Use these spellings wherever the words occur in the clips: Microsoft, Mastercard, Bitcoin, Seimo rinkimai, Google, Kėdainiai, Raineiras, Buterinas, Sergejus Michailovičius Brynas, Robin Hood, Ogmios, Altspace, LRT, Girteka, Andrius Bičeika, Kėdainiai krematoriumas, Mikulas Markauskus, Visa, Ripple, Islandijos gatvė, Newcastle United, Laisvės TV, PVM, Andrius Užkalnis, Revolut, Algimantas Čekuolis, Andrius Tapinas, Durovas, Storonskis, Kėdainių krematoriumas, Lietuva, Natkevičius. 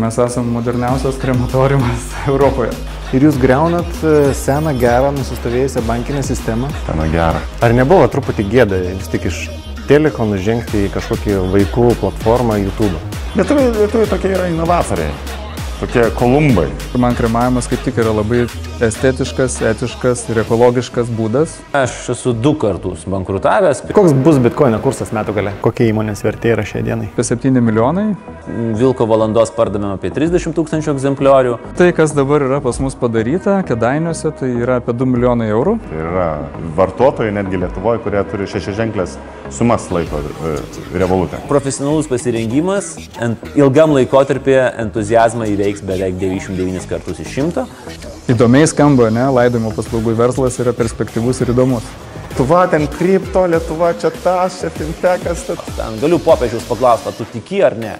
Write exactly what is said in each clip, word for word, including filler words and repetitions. Mes esame moderniausias krematoriumas Europoje. Ir jūs greunat seną, gerą, nusistovėjusią bankinę sistemą? Seną, gerą. Ar nebuvo truputį gėda vis tik iš Teliko nužengti į kažkokį vaikų platformą YouTube? Lietuviai tokie yra inovatoriai, tokie kolumbai. Man kremavimas kaip tik yra labai estetiškas, etiškas ir ekologiškas būdas. Aš esu du kartus bankrutavęs. Koks bus Bitcoin kursas metų gale? Kokia įmonės vertė yra šiai dienai? Apie septyni milijonai. Vilko valandos pardavėme apie trisdešimt tūkstančių egzempliorių. Tai, kas dabar yra pas mus padaryta Kėdainiuose, tai yra apie du milijonai eurų. Tai yra vartotojai netgi Lietuvoje, kurie turi šešiaženklės sumas laiko Revolutę. Profesionalus pasirengimas ilgam laikotarpėje entuzijazmą įveiks beveik devyniasdešimt devynis kartus iš šimto. Įdomiai skamba, ne? Laidojimo paslaugų verslas yra perspektyvus ir įdomus. Tu va, ten kripto, Lietuva, čia tas, čia fintekas. Ta. Ten galiu popiežiaus paklausti, tu tiki ar ne?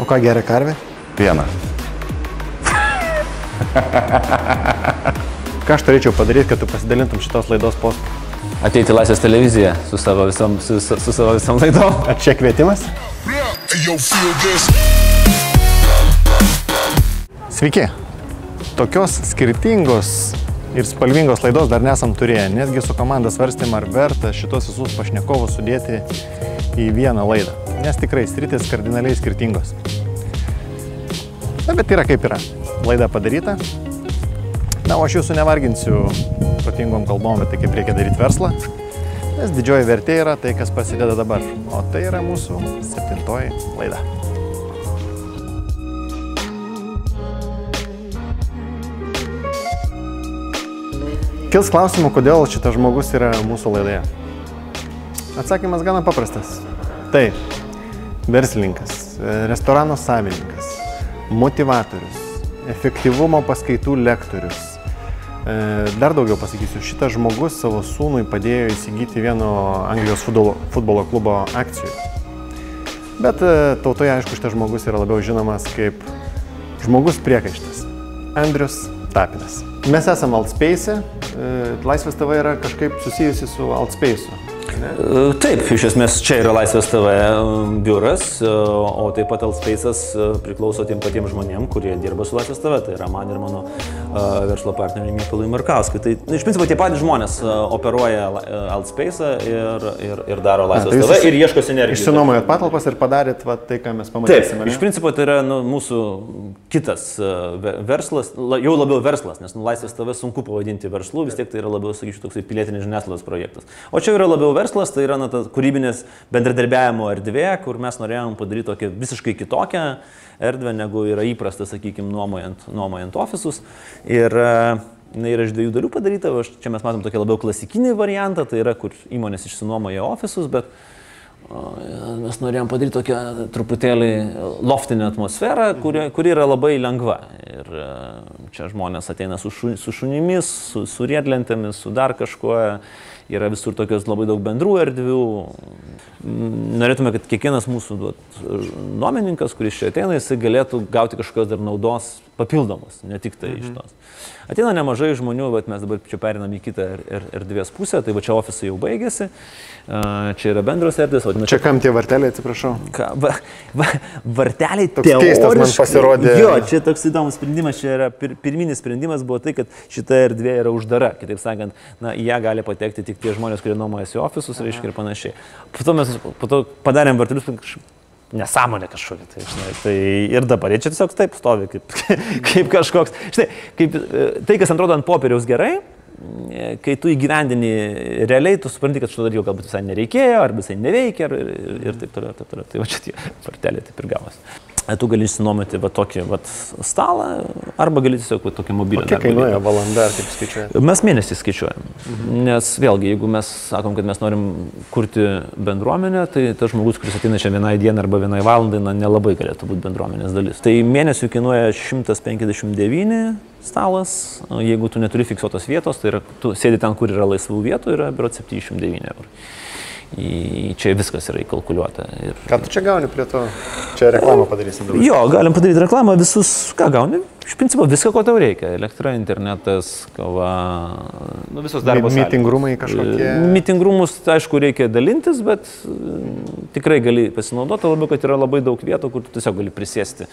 O ką geria karvė? Pieną. Ką aš turėčiau padaryti, kad tu pasidalintum šitos laidos postą? Ateiti į Laisvės televiziją su savo visam, su, su savo visam laidom. Ar čia kvietimas? Sveiki. Tokios skirtingos ir spalvingos laidos dar nesam turėję, netgi su komanda svarstėm, ar verta šitos visus pašnekovus sudėti į vieną laidą, nes tikrai sritys kardinaliai skirtingos. Na, bet yra kaip yra. Laida padaryta. Na, o aš jūsų nevarginsiu protingom kalbom, bet tai kaip reikia daryti verslą, nes didžioji vertė yra tai, kas prasideda dabar, o tai yra mūsų septintoji laida. Kils klausimų, kodėl šitas žmogus yra mūsų laidoje. Atsakymas gana paprastas. Taip, verslininkas, restorano savininkas, motivatorius, efektyvumo paskaitų lektorius. Dar daugiau pasakysiu, šitas žmogus savo sūnui padėjo įsigyti vieno Anglijos futbolo, futbolo klubo akcijų. Bet tautoje, aišku, šitas žmogus yra labiau žinomas kaip žmogus priekaištas. Andrius Tapinas. Mes esam Altspace. Laisvės T V yra kažkaip susijusi su Altspace'u. Taip, iš esmės čia yra Laisvės T V biuras, o taip pat Altspace'as priklauso tiem patiem žmonėm, kurie dirba su Laisvės T V. Tai yra man ir mano verslo partneriui Mikului Markauskui. Tai iš principo tie patys žmonės operuoja Altspace'ą ir, ir, ir daro Laisvės A, tai T V ir ieško sinergijų. Išsinuomojot patalpas ir padarėt va, tai, ką mes pamatysime. Taip, iš principo tai yra nu, mūsų kitas verslas, jau labiau verslas, nes nu, Laisvės T V sunku pavadinti verslu. Vis tiek tai yra labiau, sakyčiau, toksai pilietinis žiniasklaidos projektas. O čia yra labiau verslas, tai yra na, ta kūrybinės bendradarbiavimo erdvė, kur mes norėjom padaryti tokią visiškai kitokią erdvę, negu yra įprasta, sakykime, nuomojant, nuomojant ofisus. Ir na, yra iš dviejų dalių padaryta, aš, čia mes matom tokį labiau klasikinį variantą, tai yra, kur įmonės išsinuomoja ofisus, bet mes norėjom padaryti tokią truputėlį loftinę atmosferą, kuri, kuri yra labai lengva. Ir čia žmonės ateina su, šu, su šunimis, su, su riedlentėmis, su dar kažkuo. Yra visur tokios labai daug bendrų erdvių. Norėtume, kad kiekvienas mūsų duot nuomininkas, kuris čia ateina, jisai galėtų gauti kažkokios dar naudos papildomos, ne tik tai mhm. iš tos. Ateina nemažai žmonių, bet mes dabar čia perinam į kitą erdvės pusę, tai va čia ofisai jau baigėsi, čia yra bendros erdvės. Vadina, čia kam tie varteliai, atsiprašau? Ka, va, va, varteliai toks teoriškai. Toks keistas man pasirodė. Jo, čia toks įdomus sprendimas, čia yra pir, pirminis sprendimas buvo tai, kad šita erdvė yra uždara, kitaip sakant, na, ją gali patekti tik tie žmonės, kurie nuomojasi ofisus, reiškia, ir panašiai. Po to mes po to padarėm vartelius nesąmonė kažkokia, tai, žinai, tai ir dabar jie čia tiesiog taip stovi, kaip, kaip kažkoks. Štai, kaip, tai, kas atrodo ant popieriaus gerai, kai tu įgyvendini realiai, tu supranti, kad šito dalyko galbūt visai nereikėjo, ar visai neveikia, ar, ir, ir taip toliau, taip toliau. Tai va čia tie varteliai taip ir gavosi. Tu gali išsinuomoti va tokį va, stalą, arba gali tiesiog va, tokį mobilį. Kiek kainuoja valanda, ar kaip skaičiuojame? Mes mėnesį skaičiuojam, mhm. nes vėlgi, jeigu mes sakom, kad mes norim kurti bendruomenę, tai tas žmogus, kuris ateina čia vienai dienai arba vienai valandai, na, nelabai galėtų būti bendruomenės dalis. Tai mėnesių kainuoja šimtas penkiasdešimt devyni stalas, jeigu tu neturi fiksuotos vietos, tai yra, tu sėdi ten, kur yra laisvų vietų, yra berods septyniasdešimt devyni eurų. Į čia viskas yra įkalkuliuota. Ir... Ką tu čia gauni prie to? Čia reklamą padarysim daugiau. Jo, galim padaryti reklamą visus, ką gauni. Iš principo viską, ko tau reikia. Elektra, internetas, kava. Nu, visos darbo sąlygos. Mitingrumai kažkokie. Mitingrumus, aišku, reikia dalintis, bet tikrai gali pasinaudoti, labiau, kad yra labai daug vietų, kur tu tiesiog gali prisėsti.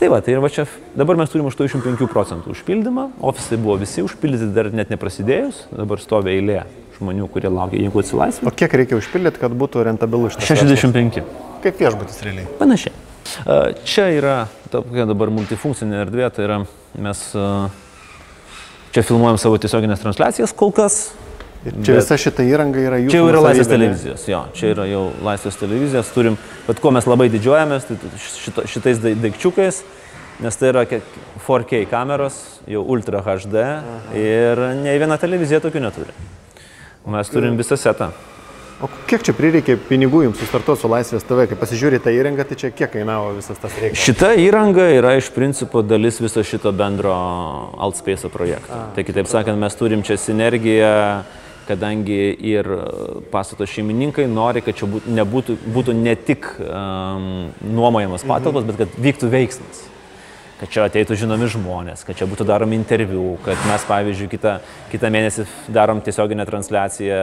Tai va, tai ir va čia, dabar mes turime aštuoniasdešimt penki procentai užpildymą, ofisai buvo visi užpildyti dar net neprasidėjus, dabar stovi eilė žmonių, kurie laukia, jeigu atsilaisvina. O kiek reikia užpildyti, kad būtų rentabilu iš to? šešiasdešimt penki. Kaip viešbutis realiai? Panašiai. Čia yra tokia dabar multifunkcinė erdvė, tai yra mes čia filmuojam savo tiesioginės transliacijas kol kas. Ir čia visa šita įranga yra jūsų. Čia jau yra Laisvės televizijos, jo, čia yra jau Laisvės televizijos, turim, bet ko mes labai didžiuojamės, tai šitais daikčiukais, nes tai yra keturi K kameros, jau Ultra H D. Aha. Ir nei viena televizija tokių neturi. Mes turim visą setą. O kiek čia prireikė pinigų jums sustartuoti su Laisvės T V, kai pasižiūrite tą įrangą, tai čia kiek kainavo visas tas reikalas? Šita įranga yra iš principo dalis viso šito bendro Altspace projekto. A, tai kitaip sakant, mes turim čia sinergiją, kadangi ir pastato šeimininkai nori, kad čia būtų, nebūtų, būtų ne tik um, nuomojamas patalpos, mhm. bet kad vyktų veiksmas. Kad čia ateitų žinomi žmonės, kad čia būtų darom interviu, kad mes, pavyzdžiui, kitą, kitą mėnesį darom tiesioginę transliaciją,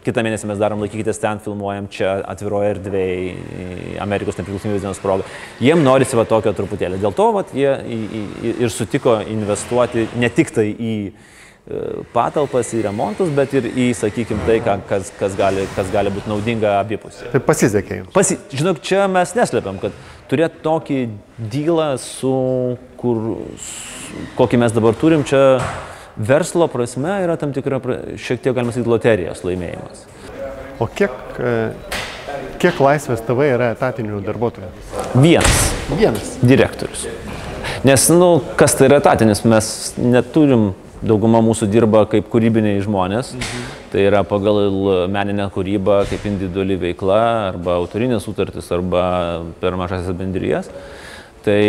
kitą mėnesį mes darom laikykitės ten, filmuojam čia atviroje erdvėje, Amerikos nepriklausomybės dienos proga. Jiem norisi va tokio truputėlį. Dėl to vat, jie ir sutiko investuoti ne tik tai į patalpas, į remontus, bet ir į, sakykim, tai, kas, kas, gali, kas gali būti naudinga abipusė. Tai pasisekė jums. Pasi... Žinok, čia mes neslepiam, kad turėti tokį dylą, su kur, su, kokį mes dabar turim, čia verslo prasme yra tam tikra, šiek tiek, galima sakyti, loterijos laimėjimas. O kiek, kiek Laisvės T V yra etatinių darbuotojų? Vienas. Vienas. Direktorius. Nes, nu, kas tai yra etatinis, mes neturim. Dauguma mūsų dirba kaip kūrybiniai žmonės, mhm. tai yra pagal meninę kūrybą, kaip individuali veikla, arba autorinės sutartis, arba per mažasias bendrijas. Tai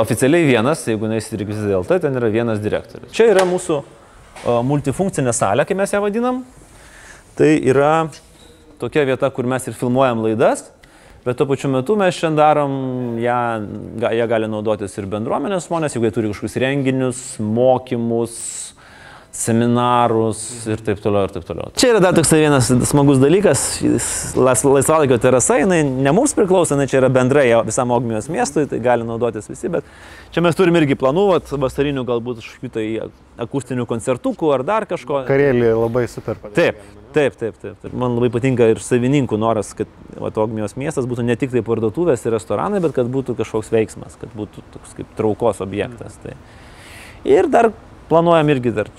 oficialiai vienas, jeigu neįsitirk Visa L T, ten yra vienas direktorius. Čia yra mūsų multifunkcinė salė, kaip mes ją vadinam. Tai yra tokia vieta, kur mes ir filmuojam laidas, bet tuo pačiu metu mes šiandien darom, ją, ją gali naudotis ir bendruomenės žmonės, jeigu jie turi kažkokius renginius, mokymus, seminarus ir taip toliau, ir taip toliau. Čia yra dar toks vienas smagus dalykas, laisvalaikio terasa, jinai ne mums priklauso, jinai čia yra bendrai visam Ogmios miestui, tai gali naudotis visi, bet čia mes turim irgi planų, vat, vasarinių galbūt kažkokių tai akustinių koncertukų ar dar kažko. Karėlį labai super padėtų. Taip, taip, taip, taip, taip. Man labai patinka ir savininkų noras, kad vat, Ogmios miestas būtų ne tik tai parduotuvės ir restoranai, bet kad būtų kažkoks veiksmas, kad būtų toks kaip traukos objektas. Tai. Ir dar planuojam irgi dar.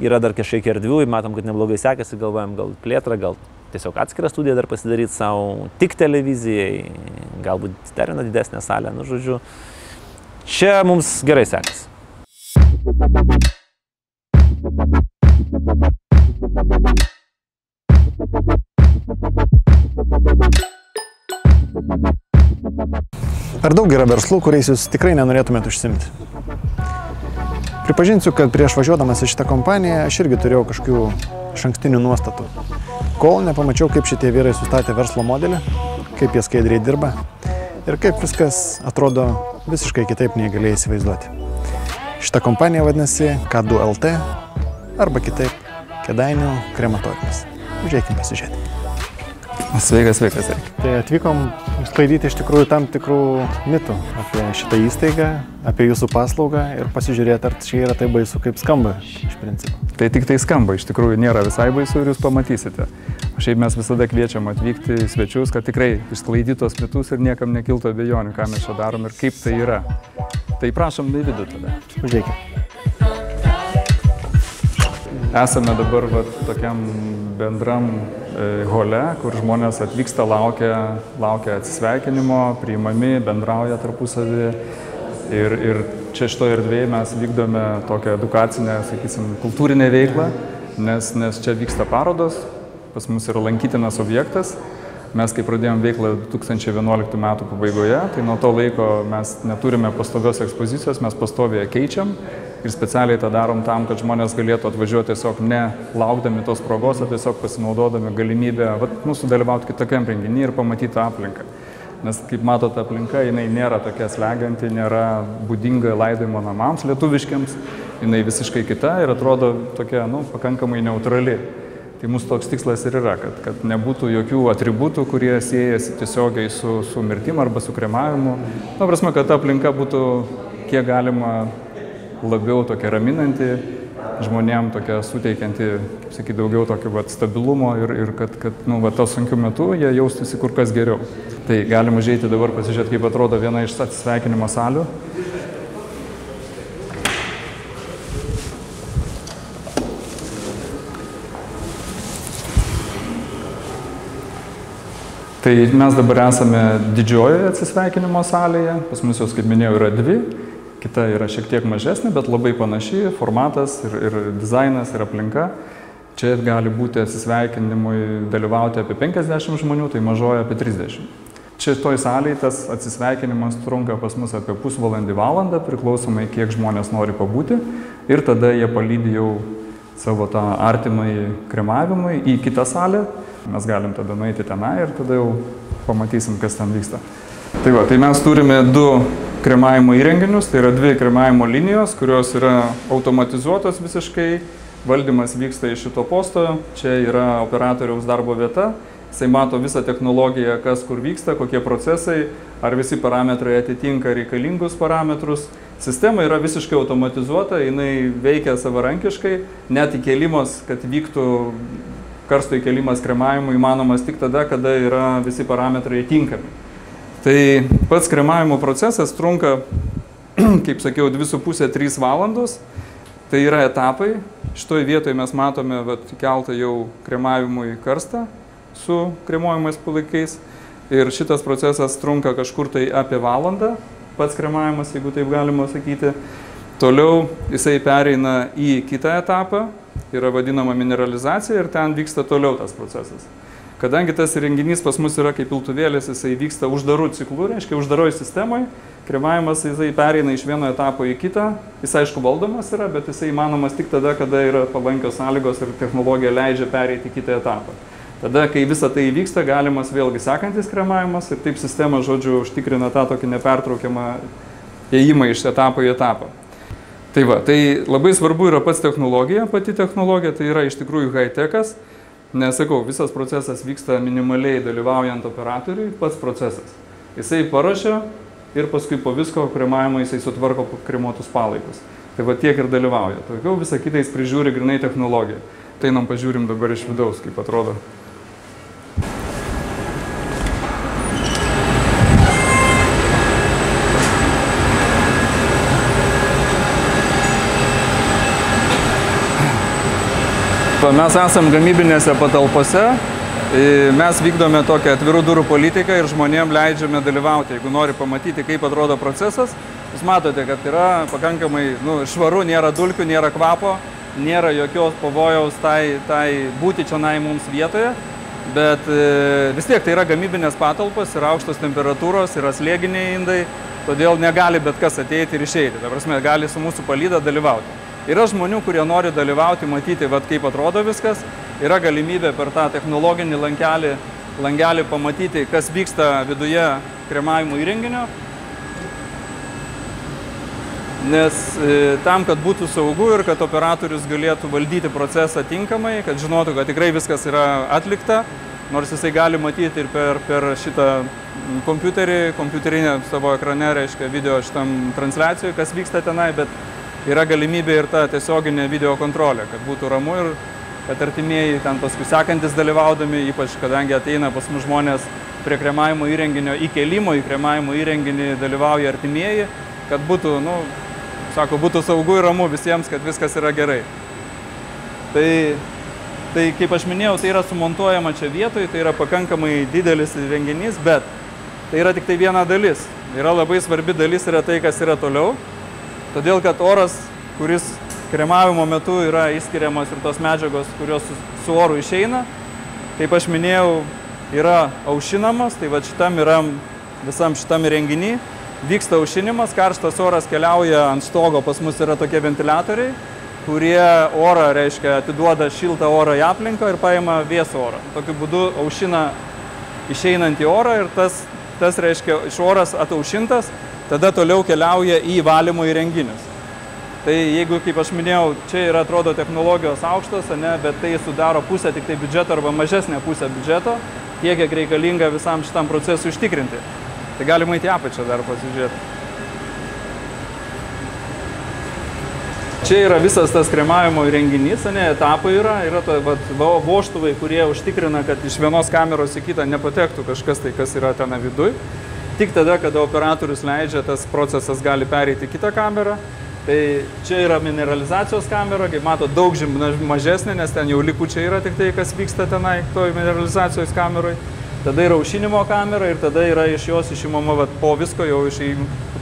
Yra dar kažkiek erdvių, matom, kad neblogai sekasi, galvojam, gal plėtrą, gal tiesiog atskirą studiją dar pasidaryti savo tik televizijai, galbūt dar viena didesnė salė, nu žodžiu. Čia mums gerai sekasi. Ar daug yra verslų, kuriais jūs tikrai nenorėtumėt užsiimti? Pripažinsiu, kad prieš važiuodamas į šitą kompaniją aš irgi turėjau kažkokių išankstinių nuostatų. Kol nepamačiau, kaip šitie vyrai sustatė verslo modelį, kaip jie skaidriai dirba ir kaip viskas atrodo visiškai kitaip, nei galėjai įsivaizduoti. Šitą kompaniją vadinasi K du L T arba kitaip Kėdainių krematoriumas. Užėkime pasižiūrėti. Sveikas, sveikas. Tai atvykom sklaidyti iš tikrųjų tam tikrų mitų apie šitą įstaigą, apie jūsų paslaugą ir pasižiūrėti, ar čia yra tai baisu, kaip skamba iš principo. Tai tik tai skamba, iš tikrųjų nėra visai baisu ir jūs pamatysite. O šiaip mes visada kviečiam atvykti į svečius, kad tikrai išsklaidytos mitus ir niekam nekiltų abejonių, ką mes čia darom ir kaip tai yra. Tai prašom į vidų tada. Užeikime. Esame dabar va, tokiam bendram e, hole, kur žmonės atvyksta, laukia, laukia atsisveikinimo, priimami, bendrauja tarpusavį. Ir, ir čia šitoje erdvėje mes vykdome tokią edukacinę, sakysim, kultūrinę veiklą, nes, nes čia vyksta parodos, pas mus yra lankytinas objektas. Mes, kai pradėjom veiklą du tūkstančiai vienuoliktų metų pabaigoje, tai nuo to laiko mes neturime pastovios ekspozicijos, mes pastovėje keičiam ir specialiai tą darom tam, kad žmonės galėtų atvažiuoti tiesiog ne laukdami tos progos, o tiesiog pasinaudodami galimybę, vat, nu, sudalyvauti kitokiam renginį ir pamatyti aplinką. Nes, kaip matote, aplinka, jinai nėra tokia sleganti, nėra būdinga laidojimo namams lietuviškiams, jinai visiškai kita ir atrodo tokia, nu, pakankamai neutrali. Tai mūsų toks tikslas ir yra, kad, kad nebūtų jokių atributų, kurie siejasi tiesiogiai su, su mirtim arba su kremavimu. Na, prasme, kad ta aplinka būtų kiek galima labiau tokia raminanti, žmonėm tokia suteikianti, kaip sakyt, daugiau tokio vat, stabilumo ir, ir kad, kad nu, vat, to sunkiu metu jie jaustųsi kur kas geriau. Tai galim užeiti dabar pasižiūrėti, kaip atrodo viena iš atsisveikinimo salių. Tai mes dabar esame didžiojoje atsisveikinimo salėje, pas mus jos, kaip minėjau, yra dvi. Kita yra šiek tiek mažesnė, bet labai panaši, formatas ir, ir dizainas ir aplinka. Čia gali būti atsisveikinimui dalyvauti apie penkiasdešimt žmonių, tai mažoje apie trisdešimt. Čia toj salėje tas atsisveikinimas trunka pas mus apie pusvalandį valandą, priklausomai kiek žmonės nori pabūti. Ir tada jie palydi jau savo tą artimąjį kremavimui į kitą salę. Mes galim tada nueiti tenai ir tada jau pamatysim, kas ten vyksta. Tai va, tai mes turime du kremavimo įrenginius, tai yra dvi kremavimo linijos, kurios yra automatizuotos visiškai, valdymas vyksta iš šito posto, čia yra operatoriaus darbo vieta, jisai mato visą technologiją, kas kur vyksta, kokie procesai, ar visi parametrai atitinka reikalingus parametrus. Sistema yra visiškai automatizuota, jinai veikia savarankiškai, net įkėlimas, kad vyktų karsto įkėlimas kremavimui įmanomas tik tada, kada yra visi parametrai tinkami. Tai pats kremavimo procesas trunka, kaip sakiau, dvi su puse trys valandos. Tai yra etapai. Šitoje vietoje mes matome vat, keltą jau kremavimui karstą su kremuojamais palaikais. Ir šitas procesas trunka kažkur tai apie valandą. Pats kremavimas, jeigu taip galima sakyti. Toliau jisai pereina į kitą etapą. Yra vadinama mineralizacija ir ten vyksta toliau tas procesas. Kadangi tas renginys pas mus yra kaip piltuvėlis, jisai vyksta uždarų ciklų, reiškia uždaroj sistemai, kremavimas jisai pereina iš vieno etapo į kitą, jis aišku valdomas yra, bet jisai įmanomas tik tada, kada yra palankios sąlygos ir technologija leidžia pereiti į kitą etapą. Tada, kai visa tai vyksta, galimas vėlgi sekantis kremavimas ir taip sistema, žodžiu, užtikrina tą tokį nepertraukiamą ėjimą iš etapo į etapą. Tai va, tai labai svarbu yra pats technologija, pati technologija, tai yra iš tikrųjų high-techas. Nesakau, visas procesas vyksta minimaliai dalyvaujant operatoriui, pats procesas. Jisai paruošia ir paskui po visko kremavimo jisai sutvarko kremuotus palaikus. Tai va tiek ir dalyvauja. Tokiau visą kitą jis prižiūri grinai technologiją. Tai nam pažiūrim dabar iš vidaus, kaip atrodo. Mes esam gamybinėse patalpose, mes vykdome tokią atvirų durų politiką ir žmonėm leidžiame dalyvauti. Jeigu nori pamatyti, kaip atrodo procesas, jūs matote, kad yra pakankamai nu, švaru, nėra dulkių, nėra kvapo, nėra jokios pavojaus tai, tai būti čionai mums vietoje, bet vis tiek tai yra gamybinės patalpos, yra aukštos temperatūros, yra slėginiai indai, todėl negali bet kas ateiti ir išeiti. Ta prasme, gali su mūsų palyda dalyvauti. Yra žmonių, kurie nori dalyvauti, matyti, vat, kaip atrodo viskas. Yra galimybė per tą technologinį langelį, langelį pamatyti, kas vyksta viduje kremavimo įrenginio. Nes e, tam, kad būtų saugu ir kad operatorius galėtų valdyti procesą tinkamai, kad žinotų, kad tikrai viskas yra atlikta, nors jisai gali matyti ir per, per šitą kompiuterį, kompiuterinę savo ekrane, reiškia, video šitam transliacijoj, kas vyksta tenai, bet yra galimybė ir ta tiesioginė video kontrolė, kad būtų ramu ir kad artimieji ten paskui sekantis dalyvaudami, ypač kadangi ateina pas mus žmonės prie kremavimo įrenginio įkelimo, į kremavimo įrenginį dalyvauja artimieji, kad būtų, nu, sako, būtų saugu ir ramu visiems, kad viskas yra gerai. Tai, tai kaip aš minėjau, tai yra sumontuojama čia vietoj, tai yra pakankamai didelis renginys, bet tai yra tik tai viena dalis. Yra labai svarbi dalis, yra tai, kas yra toliau. Todėl, kad oras, kuris kremavimo metu yra išskiriamas ir tos medžiagos, kurios su, su oru išeina, kaip aš minėjau, yra aušinamas, tai va šitam yra, visam šitam įrenginy vyksta aušinimas, karštas oras keliauja ant stogo, pas mus yra tokie ventiliatoriai, kurie orą, reiškia, atiduoda šiltą orą į aplinką ir paima vėsų orą. Tokiu būdu aušina išeinantį orą ir tas tas reiškia išoras ataušintas, tada toliau keliauja į valymo įrenginius. Tai jeigu, kaip aš minėjau, čia yra atrodo technologijos aukštos, ne, bet tai sudaro pusę tik tai biudžeto arba mažesnę pusę biudžeto, tiek, kiek reikalinga visam šitam procesui užtikrinti. Tai galima į apačią dar pasižiūrėti. Čia yra visas tas kremavimo įrenginys, ne, etapai yra, yra to, vat, voštuvai, kurie užtikrina, kad iš vienos kameros į kitą nepatektų kažkas tai, kas yra ten viduj. Tik tada, kada operatorius leidžia, tas procesas gali pereiti į kitą kamerą. Tai čia yra mineralizacijos kamera, kaip mato, daug mažesnė, nes ten jau likučiai yra tik tai, kas vyksta tenai, toj mineralizacijos kameroj. Tada yra aušinimo kamera ir tada yra iš jos išimama vat, po visko jau iš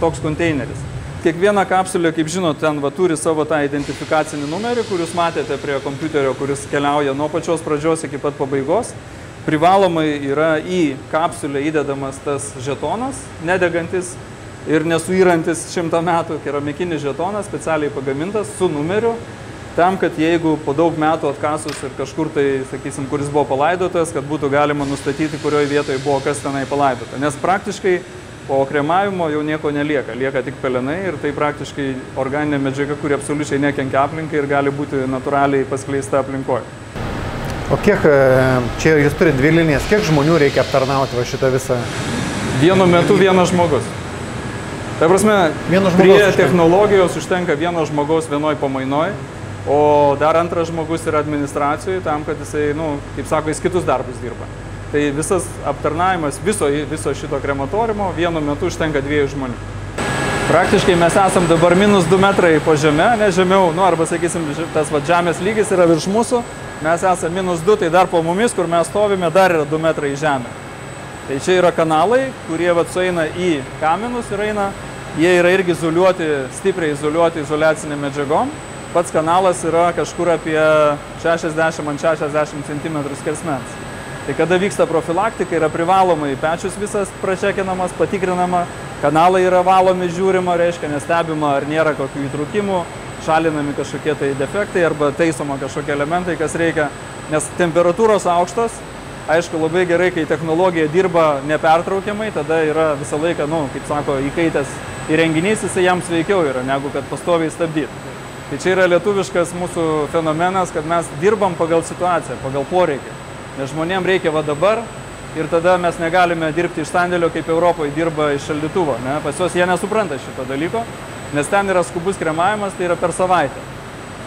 toks konteineris. Kiekviena kapsulė, kaip žinot, ten va, turi savo tą identifikacinį numerį, kuris matėte prie kompiuterio, kuris keliauja nuo pačios pradžios iki pat pabaigos. Privalomai yra į kapsulę įdedamas tas žetonas, nedegantis ir nesuyrantis šimtą metų keramikinis žetonas, specialiai pagamintas su numeriu, tam, kad jeigu po daug metų atkasus ir kažkur tai, sakysim, kuris buvo palaidotas, kad būtų galima nustatyti, kurioje vietoje buvo kas tenai palaidota. Nes praktiškai po kremavimo jau nieko nelieka, lieka tik pelenai ir tai praktiškai organinė medžiaga, kuri absoliučiai nekenkia aplinkai ir gali būti natūraliai paskleista aplinkoje. O kiek, čia jūs turite dvi linijas, kiek žmonių reikia aptarnauti va šitą visą? Vienu metu vienas žmogus. Tai prasme, prie technologijos užtenka vieno žmogaus vienoj pamainoj, o dar antras žmogus yra administracijoj tam, kad jisai, nu, kaip sako, jis kitus darbus dirba. Tai visas aptarnavimas viso, viso šito krematoriumo vienu metu užtenka dviejų žmonių. Praktiškai mes esam dabar minus du metrai po žeme, ne žemiau, nu arba sakysim, tas va, žemės lygis yra virš mūsų, mes esam minus du, tai dar po mumis, kur mes stovime, dar yra du metrai į žemę. Tai čia yra kanalai, kurie va, sueina į kaminus ir eina, jie yra irgi izoliuoti, stipriai izoliuoti izoliacinėm medžiagom. Pats kanalas yra kažkur apie šešiasdešimt ant šešiasdešimt centimetrų skersmens. Tai kada vyksta profilaktika, yra privalomai pečius visas pračekinamas, patikrinama, kanalai yra valomi, žiūrima, reiškia, nestebima, ar nėra kokių įtrūkimų, šalinami kažkokie tai defektai arba taisoma kažkokie elementai, kas reikia, nes temperatūros aukštos, aišku, labai gerai, kai technologija dirba nepertraukiamai, tada yra visą laiką, nu, kaip sako, įkaitęs įrenginys, jisai jam sveikiau yra, negu kad pastoviai stabdyti. Tai čia yra lietuviškas mūsų fenomenas, kad mes dirbam pagal situaciją, pagal poreikį. Nes žmonėm reikia va dabar ir tada mes negalime dirbti iš sandėlio, kaip Europoje dirba iš šaldytuvo. Ne? Pas juos jie nesupranta šito dalyko, nes ten yra skubus kremavimas, tai yra per savaitę.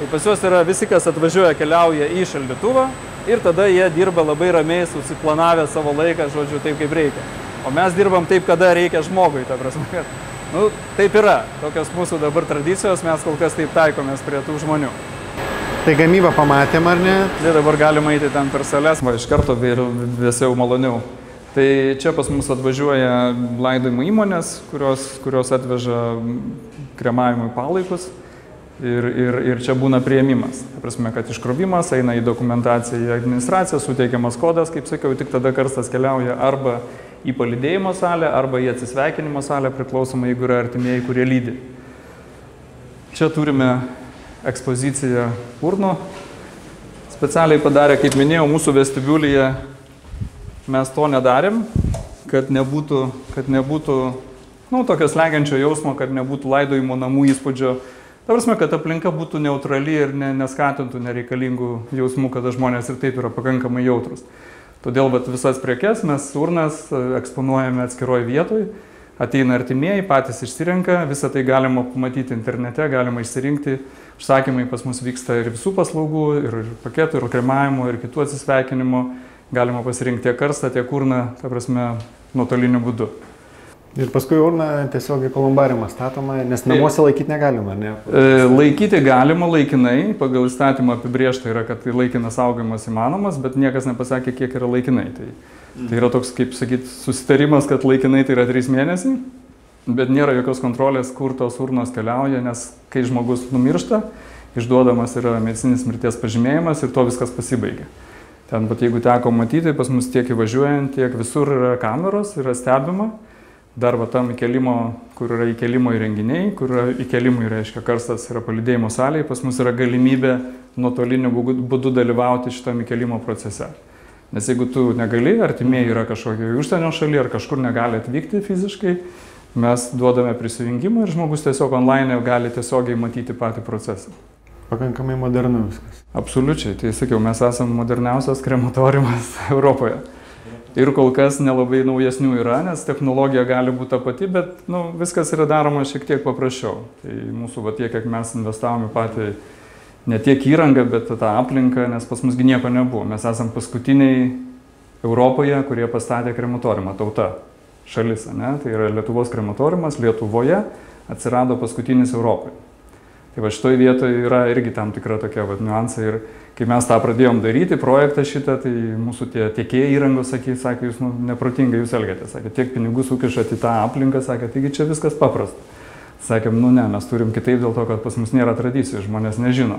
Tai pas juos yra visi, kas atvažiuoja, keliauja į šaldytuvą ir tada jie dirba labai ramiai, susiplanavę savo laiką, žodžiu, taip kaip reikia. O mes dirbam taip, kada reikia žmogui, ta prasme, kad, nu, taip yra. Tokios mūsų dabar tradicijos, mes kol kas taip taikomės prie tų žmonių. Tai gamybą pamatėm, ar ne? Tai dabar galima eiti ten per sales, va, iš karto visiau maloniau. Tai čia pas mus atvažiuoja laidojimo įmonės, kurios, kurios atveža kremavimui palaikus ir, ir, ir čia būna prieimimas. Tai prasme, kad iškrovimas eina į dokumentaciją, į administraciją, suteikiamas kodas, kaip sakiau, tik tada karstas keliauja arba į palydėjimo salę, arba į atsisveikinimo salę, priklausomai, jeigu yra artimieji, kurie lydi. Čia turime ekspoziciją urno. Specialiai padarė, kaip minėjau, mūsų vestibiulyje mes to nedarėm, kad nebūtų, kad nebūtų nu, tokio slegiančio jausmo, kad nebūtų laidojimo namų įspūdžio. Ta prasme, kad aplinka būtų neutrali ir ne, neskatintų nereikalingų jausmų, kada žmonės ir taip yra pakankamai jautrus. Todėl bet, visas prekes mes urnas eksponuojame atskiroj vietoj. Ateina artimieji, patys išsirenka, visą tai galima pamatyti internete, galima išsirinkti. Užsakymai pas mus vyksta ir visų paslaugų, ir paketų, ir kremavimo, ir kitų atsisveikinimų. Galima pasirinkti tiek karstą, tiek urną, ta prasme, nuotoliniu būdu. Ir paskui urną tiesiog į kolumbariumą statoma, nes namuose laikyti negalima, ne? Laikyti galima laikinai, pagal įstatymą apibriežta yra, kad laikinas saugojimas įmanomas, bet niekas nepasakė, kiek yra laikinai. Tai, tai yra toks, kaip sakyt, susitarimas, kad laikinai tai yra trys mėnesiai, bet nėra jokios kontrolės, kur tos urnos keliauja, nes kai žmogus numiršta, išduodamas yra medicinis mirties pažymėjimas ir to viskas pasibaigia. Ten, bet jeigu teko matyti, pas mus tiek įvažiuojant, tiek visur yra kameros, yra stebima. Dar va tam įkelimo, kur yra įkelimo įrenginiai, kur yra įkelimui, reiškia, karstas yra palydėjimo salėje, pas mus yra galimybė nuotoliniu būdu dalyvauti šitam įkelimo procese. Nes jeigu tu negali, artimieji yra kažkokiai užsienio šalyje ar kažkur negali atvykti fiziškai, mes duodame prisijungimą ir žmogus tiesiog online gali tiesiogiai matyti patį procesą. Pakankamai modernu viskas. Absoliučiai, tai sakiau, mes esame moderniausias krematoriumas Europoje. Ir kol kas nelabai naujesnių yra, nes technologija gali būti ta pati, bet nu, viskas yra daroma šiek tiek paprasčiau. Tai mūsų va tiek, kiek mes investavome patį, ne tiek įrangą, bet tą aplinką, nes pas musgi nieko nebuvo. Mes esam paskutiniai Europoje, kurie pastatė krematoriumą, tauta, šalis, ne? Tai yra Lietuvos krematoriumas, Lietuvoje atsirado paskutinis Europoje. Tai va šitoj vietoje yra irgi tam tikra tokia va, niuansa ir kai mes tą pradėjom daryti, projektą šitą, tai mūsų tie tiekėjai įrangos sakė, sakė, jūs nu, neprotingai jūs elgiatės, sakė, tiek pinigų sukišat į tą aplinką, sakė, taigi čia viskas paprasta. Sakėm, nu ne, mes turim kitaip dėl to, kad pas mus nėra tradicijų, žmonės nežino.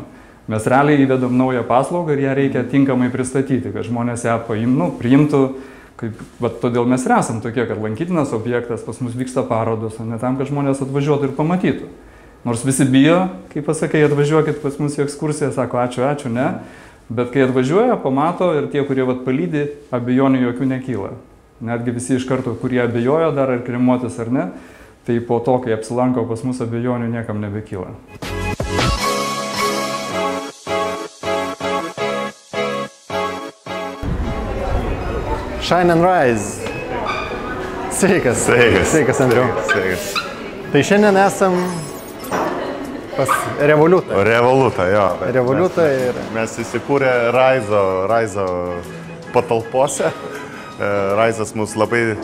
Mes realiai įvedom naują paslaugą ir ją reikia tinkamai pristatyti, kad žmonės ją paim, nu, priimtų, kaip, bet todėl mes ir esam tokie, kad lankytinas objektas, pas mus vyksta parodos, o ne tam, kad žmonės atvažiuotų ir pamatytų. Nors visi bijo, kai pasakai, atvažiuokit pas mus į ekskursiją, sako, ačiū, ačiū, ne. Bet kai atvažiuoja, pamato ir tie, kurie vat palydi, abejonių jokių nekyla. Netgi visi iš karto, kurie abejojo dar ar kremuotis ar ne, tai po to, kai apsilanko pas mus, abejonių niekam nebekyla. Shine and Rise. Sveikas. Sveikas. Sveikas, Andriau. Sveikas. Tai šiandien esam pas Revolutą. Revolutą, jo. Revolutą mes, ir... Mes įsikūrė Raizo, Raizo patalpose. Raizas mus labai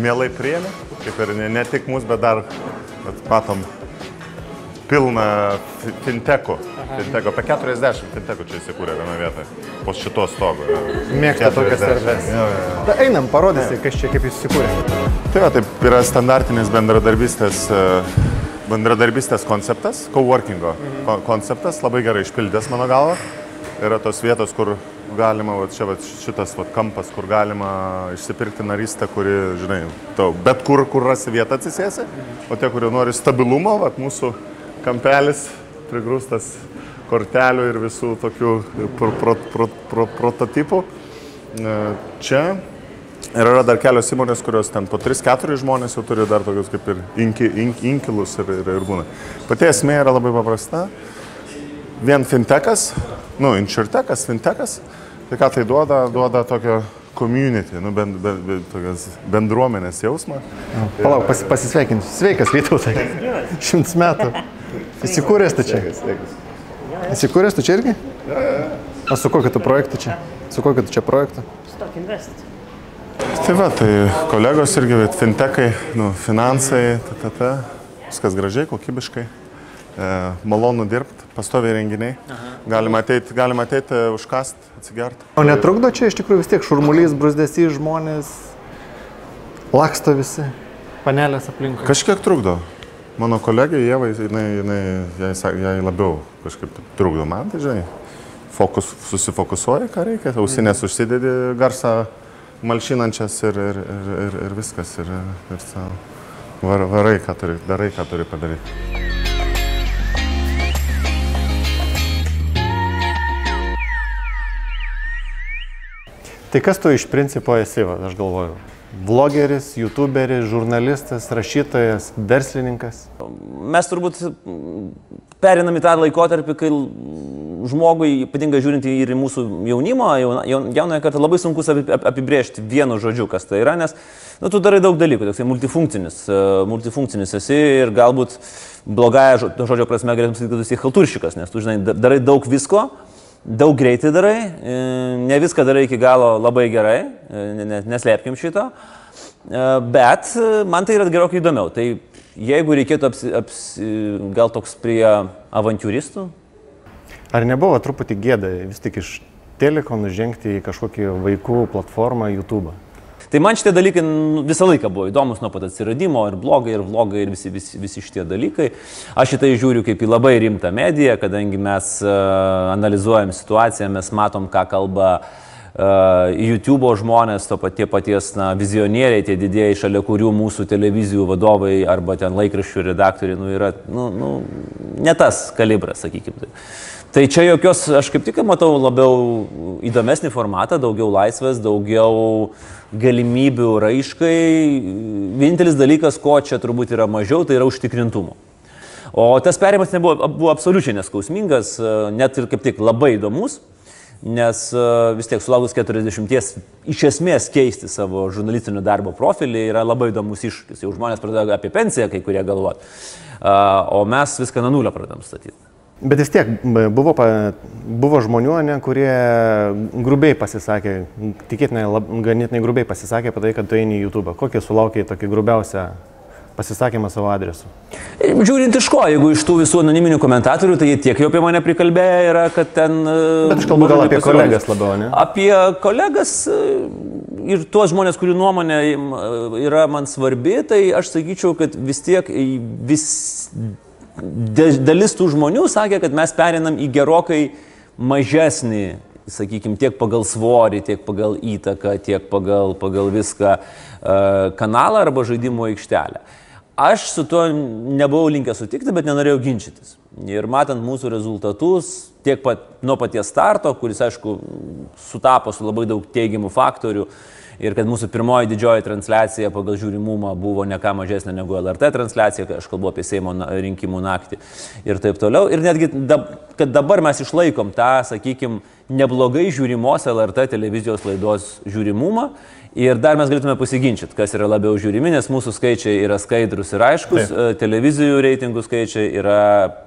mielai priėmė. Kaip ir ne, ne tik mus, bet dar bet matom pilną fintekų. Fintekų. Apie keturiasdešimt fintekų čia įsikūrė vieną vietą. Po šito stogo. Mėgsta tokias erdves. Ta, einam, parodysi, kas čia kaip jis įsikūrė. Tai va, taip yra standartinis bendradarbystės bendradarbystės konceptas, coworkingo mhm. konceptas, labai gerai išpildęs mano galva. Yra tos vietos, kur galima, va, čia va, šitas va, kampas, kur galima išsipirkti narystę, kuri, žinai, tau bet kur, kur rasi vietą atsisėsi, mhm. o tie, kurie nori stabilumo, va, mūsų kampelis prigrūstas kortelių ir visų tokių pro, pro, pro, pro, prototipų. Čia ir yra dar kelios įmonės, kurios ten po tris keturis žmonės jau turi dar tokius kaip ir inki, ink, inkilus ir, ir, ir būna. Pati esmė yra labai paprasta. Vien fintekas, nu, insurtekas, fintekas, tai ką tai duoda, duoda tokio community, nu, bend, bend, bend, tokios bendruomenės jausmą. Palauk, pas, pasisveikinsiu. Sveikas, Vytautai. Šimts metų. Įsikūrės tu čia? Įsikūrės tu čia irgi? O su kokiu tu projektu čia? Su kokiu tu čia projektu? Stock Invest. Tai va, tai kolegos irgi, fintekai, nu, finansai, ta, ta, ta, viskas gražiai, kokybiškai, e, malonu dirbti, pastoviai renginiai, galima ateiti, galima ateiti užkasti, atsigerti. O netrukdo čia iš tikrųjų vis tiek šurmulys, bruzdesys, žmonės, laksto visi, panelės aplinkui? Kažkiek trukdo. Mano kolegė, Ieva, jinai, jinai, jai, jai labiau kažkaip trukdo man, tai žinai, fokus, susifokusuoja, ką reikia, ausinės užsidedi, garsą malšinančias ir, ir, ir, ir viskas, ir, ir savo var, varai, ką turi, darai, ką turi padaryti. Tai kas tu iš principo esi, va, aš galvoju? Vlogeris, youtuberis, žurnalistas, rašytojas, verslininkas? Mes turbūt perinam į tą laikotarpį, kai žmogui, ypatingai žiūrint ir į mūsų jaunimo, jaunoje kartą, labai sunku apibrėžti vienu žodžiu, kas tai yra, nes nu, tu darai daug dalykų, toksai multifunkcinis, multifunkcinis esi ir galbūt blogąją žodžio prasme galėtum sakyti, kad tu esi chalturšikas, nes tu žinai, darai daug visko, daug greitai darai, ne viską darai iki galo labai gerai, neslėpkim šito, bet man tai yra gerokai įdomiau. Tai jeigu reikėtų apsi, apsi, gal toks prie avantiūristų? Ar nebuvo truputį gėda vis tik iš Teleko nužengti į kažkokį vaikų platformą YouTube? Tai man šitie dalykai visą laiką buvo įdomus nuo pat atsiradimo, ir blogai, ir vlogai, ir visi, visi, visi šitie dalykai. Aš šitai žiūriu kaip į labai rimtą mediją, kadangi mes analizuojam situaciją, mes matom, ką kalba YouTube'o žmonės, to patie paties na, vizionieriai, tie didėjai, šalia kurių mūsų televizijų vadovai arba ten laikraščių redaktoriai, nu, yra nu, nu, ne tas kalibras, sakykime. Tai. Tai čia jokios, aš kaip tik matau labiau įdomesnį formatą, daugiau laisvės, daugiau galimybių raiškai. Vienintelis dalykas, ko čia turbūt yra mažiau, tai yra užtikrintumo. O tas perėjimas nebuvo, buvo absoliučiai neskausmingas, net ir kaip tik labai įdomus, nes vis tiek sulaukus keturiasdešimties iš esmės keisti savo žurnalistinio darbo profilį yra labai įdomus iššūkis. Jau žmonės pradeda apie pensiją, kai kurie galvot, o mes viską nuo nulio pradedam statyti. Bet vis tiek buvo, buvo žmonių, ne, kurie grubiai pasisakė, tikėtinai ganėtinai grubiai pasisakė apie tai, kad tu eini į YouTube. Kokį sulaukė tokį grubiausią pasisakymą savo adresu? Žiūrint iš ko, jeigu iš tų visų anoniminių komentatorių, tai jie tiek jau apie mane prikalbėję yra, kad ten... Bet aš kalbu gal apie kolegas labiau, ne? Apie kolegas ir tuos žmonės, kurių nuomonė yra man svarbi, tai aš sakyčiau, kad vis tiek vis... Dalis tų žmonių sakė, kad mes perinam į gerokai mažesnį, sakykime, tiek pagal svorį, tiek pagal įtaką, tiek pagal, pagal viską kanalą arba žaidimo aikštelę. Aš su tuo nebuvau linkęs sutikti, bet nenorėjau ginčytis. Ir matant mūsų rezultatus, tiek pat, nuo paties starto, kuris, aišku, sutapo su labai daug teigiamų faktorių, ir kad mūsų pirmoji didžioji transliacija pagal žiūrimumą buvo ne ką mažesnė negu L R T transliacija, aš kalbu apie Seimo rinkimų naktį ir taip toliau. Ir netgi, kad dabar mes išlaikom tą, sakykime, neblogai žiūrimos L R T televizijos laidos žiūrimumą. Ir dar mes galėtume pasiginčyti, kas yra labiau žiūrimi, nes mūsų skaičiai yra skaidrus ir aiškus, taip. Televizijų reitingų skaičiai yra,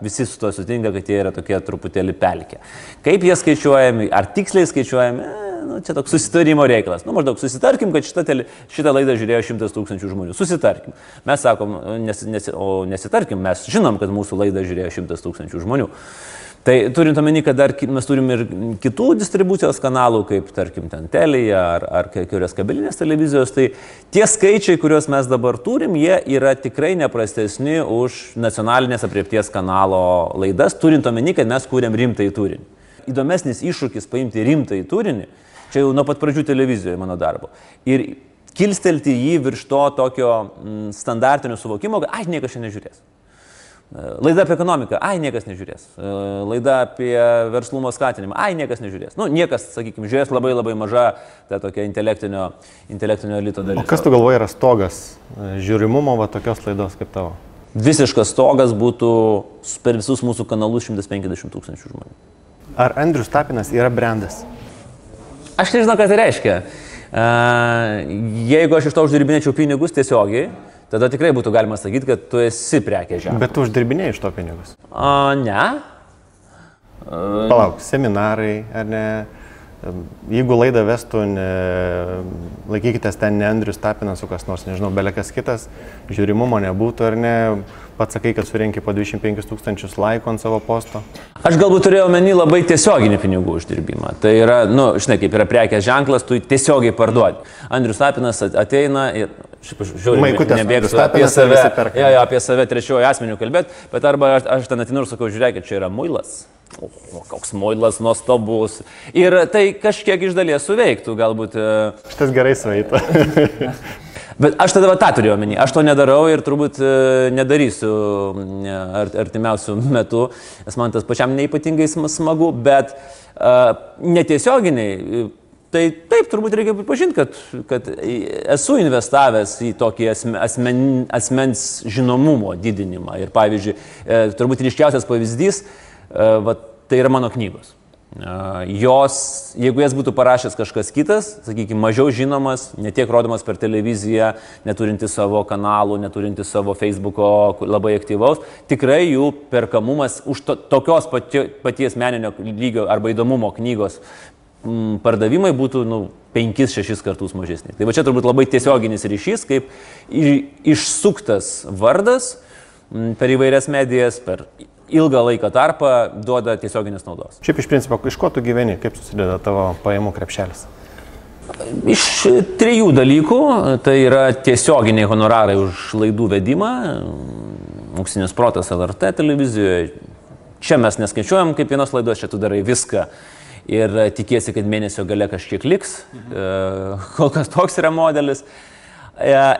visi su to sutinka, kad jie yra tokie truputėlį pelkė. Kaip jie skaičiuojami, ar tiksliai skaičiuojami, nu, čia toks susitarimo reikalas. Nu, maždaug susitarkim, kad šitą, tele, šitą laidą žiūrėjo šimtas tūkstančių žmonių. Susitarkim. Mes sakom, nes, nes, o nesitarkim, mes žinom, kad mūsų laidą žiūrėjo šimtas tūkstančių žmonių. Tai turint omeny, kad dar mes turim ir kitų distribucijos kanalų, kaip tarkim ten Telija ar, ar kai kurios kabelinės televizijos, tai tie skaičiai, kuriuos mes dabar turim, jie yra tikrai neprastesni už nacionalinės apriepties kanalo laidas, turint omeny, kad mes kūrėm rimtai turinį. Įdomesnis iššūkis paimti rimtai turinį, čia jau nuo pat pradžių televizijoje mano darbo. Ir kilstelti jį virš to tokio standartinio suvokimo, kad ai, niekas čia nežiūrės. Laida apie ekonomiką, ai, niekas nežiūrės. Laida apie verslumo skatinimą, ai, niekas nežiūrės. Nu, niekas, sakykime, žiūrės labai labai maža ta tokia intelektinio, intelektinio elito dalis. O kas tu galvoji yra stogas žiūrimumo va tokios laidos kaip tavo? Visiškas stogas būtų per visus mūsų kanalus šimtas penkiasdešimt tūkstančių žmonių. Ar Andrius Tapinas yra brandas? Aš nežinau, ką tai reiškia. Jeigu aš iš to uždirbinėčiau pinigus tiesiogiai, tada tikrai būtų galima sakyti, kad tu esi prekės ženklas. Bet tu uždirbinėjai iš to pinigus? A, ne. Palauk, seminarai, ar ne? Jeigu laidą vestų, ne, laikykitės ten ne Andrius Tapinas, o kas nors, nežinau, belekas kitas, žiūrimumo nebūtų, ar ne? Pats sakai, kad surenki po dvidešimt penkis tūkstančius laikų ant savo posto. Aš galbūt turėjau meni labai tiesioginį pinigų uždirbimą. Tai yra, nu, žinai, kaip yra prekės ženklas, tu tiesiogiai parduodi. Andrius Tapinas ateina ir, žiūrėjau, nebėgsiu apie save, ja, ja, apie save trečiojo asmeniu kalbėt, bet arba aš, aš ten atinu ir sakau, žiūrėkit, čia yra muilas. O, koks muilas nuostabus. Ir tai kažkiek iš dalies suveiktų, galbūt. Šitas gerai suveiktų. Bet aš tada va, tą turiu omeny, aš to nedarau ir turbūt nedarysiu artimiausių metų, nes man tas pačiam neipatingai smagu, bet uh, netiesioginiai, tai taip turbūt reikia pripažinti, kad, kad esu investavęs į tokį asmen, asmens žinomumo didinimą ir pavyzdžiui, turbūt ryškiausias pavyzdys, uh, va, tai yra mano knygos. Jos, jeigu jas būtų parašęs kažkas kitas, sakykime, mažiau žinomas, netiek rodomas per televiziją, neturinti savo kanalų, neturinti savo Facebook'o labai aktyvaus, tikrai jų perkamumas už to, tokios pati, paties meninio lygio arba įdomumo knygos m, pardavimai būtų nu, penkis šešis kartus mažesni. Tai va čia turbūt labai tiesioginis ryšys, kaip išsuktas vardas m, per įvairias medijas, per... ilgą laiką tarpą duoda tiesioginės naudos. Šiaip iš principo, iš ko tu gyveni, kaip susideda tavo pajamų krepšelis? Iš trijų dalykų, tai yra tiesioginiai honorarai už laidų vedimą, auksinis protas L R T televizijoje, čia mes neskaičiuojam kaip vienos laidos, čia tu darai viską ir tikėsi, kad mėnesio gale kažkiek liks, mhm. kol kas toks yra modelis.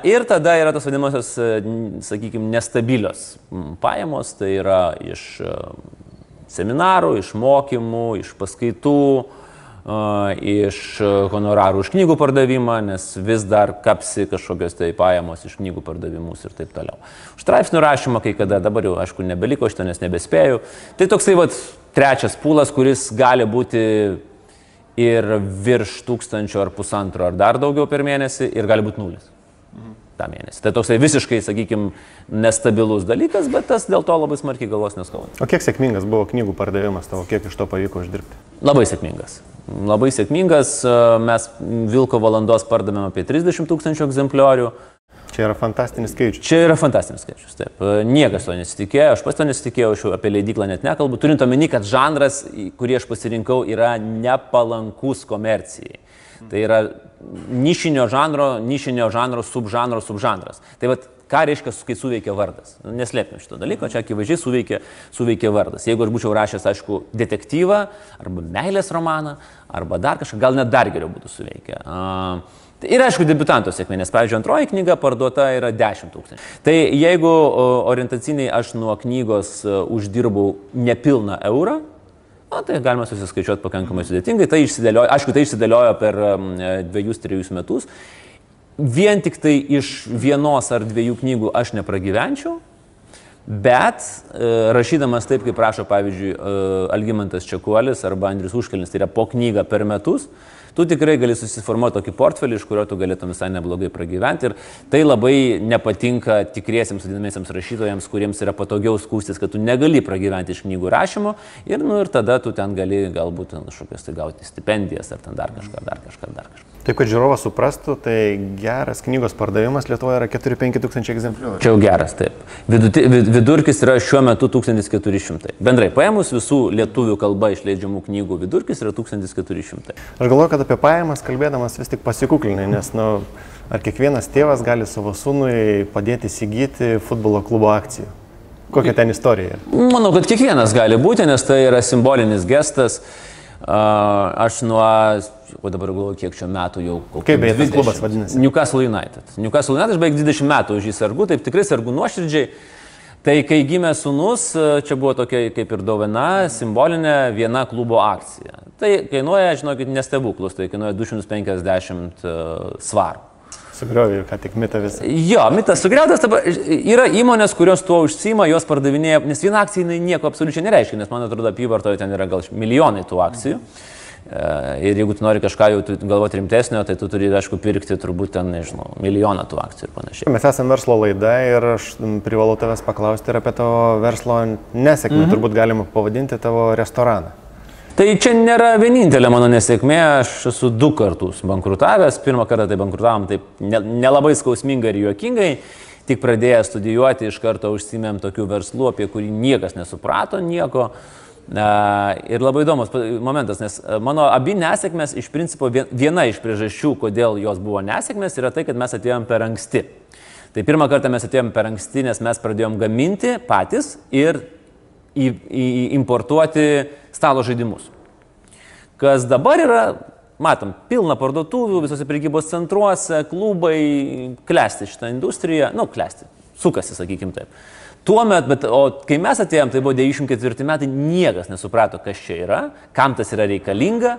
Ir tada yra tas vadinamosios, sakykime, nestabilios pajamos, tai yra iš seminarų, iš mokymų, iš paskaitų, iš honorarų už knygų pardavimą, nes vis dar kapsi kažkokios tai pajamos iš knygų pardavimus ir taip toliau. Už straipsnių rašymą kai kada, dabar jau aišku nebeliko šito, nes nebespėjau. Tai toksai vat trečias pūlas, kuris gali būti ir virš tūkstančio ar pusantro ar dar daugiau per mėnesį ir gali būti nulis. Mhm. tą mėnesį. Tai toksai visiškai, sakykime, nestabilus dalykas, bet tas dėl to labai smarkiai galvos neskaudina. O kiek sėkmingas buvo knygų pardavimas tavo, kiek iš to pavyko uždirbti? Labai sėkmingas. Labai sėkmingas. Mes Vilko valandos pardavėm apie trisdešimt tūkstančių egzempliorių. Čia yra fantastinis skaičius. Čia yra fantastinis skaičius, taip. Niekas to nesitikėjo, aš pats to nesitikėjau, aš apie leidyklą net nekalbu. Turint omeny, kad žanras, kurį aš pasirinkau, yra nepalankus komercijai. Tai yra nišinio žanro, nišinio žanro, subžanro, subžanras. Tai vat, ką reiškia, kai suveikia vardas? Neslėpim šito dalyko, čia akivaizdžiai suveikia, suveikia vardas. Jeigu aš būčiau rašęs, aišku, detektyvą, arba meilės romaną, arba dar kažką, gal net dar geriau būtų suveikę. Ir aišku, debiutanto sėkmė, nes, pavyzdžiui, antroji knyga parduota yra dešimt tūkstančių. Tai jeigu orientaciniai aš nuo knygos uždirbau nepilną eurą, na, tai galima susiskaičiuoti pakankamai sudėtingai. Tai išsidėliojo, aišku, tai išsidėliojo per dviejus, trejus metus. Vien tik tai iš vienos ar dviejų knygų aš nepragyvenčiau, bet rašydamas taip, kaip prašo, pavyzdžiui, Algimantas Čekuolis arba Andrius Užkalnis, tai yra po knygą per metus, tu tikrai gali susiformuoti tokį portfelį, iš kurio tu galėtum visai neblogai pragyventi. Ir tai labai nepatinka tikriesiems vadinamiesiems rašytojams, kuriems yra patogiau skūstis, kad tu negali pragyventi iš knygų rašymo. Ir, nu, ir tada tu ten gali galbūt kažkokias tai gauti stipendijas ar ten dar kažką, dar kažką, dar kažką. Taip, kad žiūrovas suprastų, tai geras knygos pardavimas Lietuvoje yra keturi penki tūkstančiai egzempliorių. Čia jau geras, taip. Viduti, vidurkis yra šiuo metu tūkstantis keturi šimtai. Bendrai paėmus visų lietuvių kalba išleidžiamų knygų vidurkis yra tūkstantis keturi šimtai. Aš galvoju, kad apie pajamas kalbėdamas vis tik pasikuklinai, nes, nu, ar kiekvienas tėvas gali savo sūnui padėti įsigyti futbolo klubo akcijų? Kokia ten istorija? Manau, kad kiekvienas gali būti, nes tai yra simbolinis gestas. Aš nuo, o dabar galvoju, kiek čia metų jau... Kaip beje tas klubas vadinasi? Newcastle United. Newcastle United, aš beveik dvidešimt metų už jį sergu, taip tikrai sergu nuoširdžiai. Tai kai gimė sūnus, čia buvo tokia kaip ir dovana, simbolinė viena klubo akcija. Tai kainuoja, žinokit, nestebuklus, tai kainuoja du šimtus penkiasdešimt svarų. Sugriovė, ką tik mitą visą. Jo, mitas sugriautas, dabar yra įmonės, kurios tuo užsiima, jos pardavinėja, nes viena akcija jinai nieko absoliučiai nereiškia, nes man atrodo apyvartoje ten yra gal milijonai tų akcijų. Mhm. Ir jeigu tu nori kažką jau galvoti rimtesnio, tai tu turi, aišku, pirkti turbūt ten, nežinau, milijoną tų akcijų ir panašiai. Mes esame verslo laida ir aš privalau tavęs paklausti ir apie tavo verslo nesėkmę, mm-hmm. turbūt galima pavadinti tavo restoraną. Tai čia nėra vienintelė mano nesėkmė, aš esu du kartus bankrutavęs, pirmą kartą tai bankrutavom taip nelabai skausmingai ir juokingai, tik pradėjęs studijuoti iš karto užsimėm tokių verslų, apie kurį niekas nesuprato nieko. Ir labai įdomus momentas, nes mano abi nesėkmės, iš principo viena iš priežasčių, kodėl jos buvo nesėkmės, yra tai, kad mes atėjom per anksti. Tai pirmą kartą mes atėjom per anksti, nes mes pradėjom gaminti patys ir į, į importuoti stalo žaidimus. Kas dabar yra, matom, pilna parduotuvių, visose prekybos centruose, klubai, klesti šitą industriją, nu, klesti, sukasi, sakykim taip. Tuomet, bet o kai mes atėjom, tai buvo devyniasdešimt ketvirti metai, niekas nesuprato, kas čia yra, kam tas yra reikalinga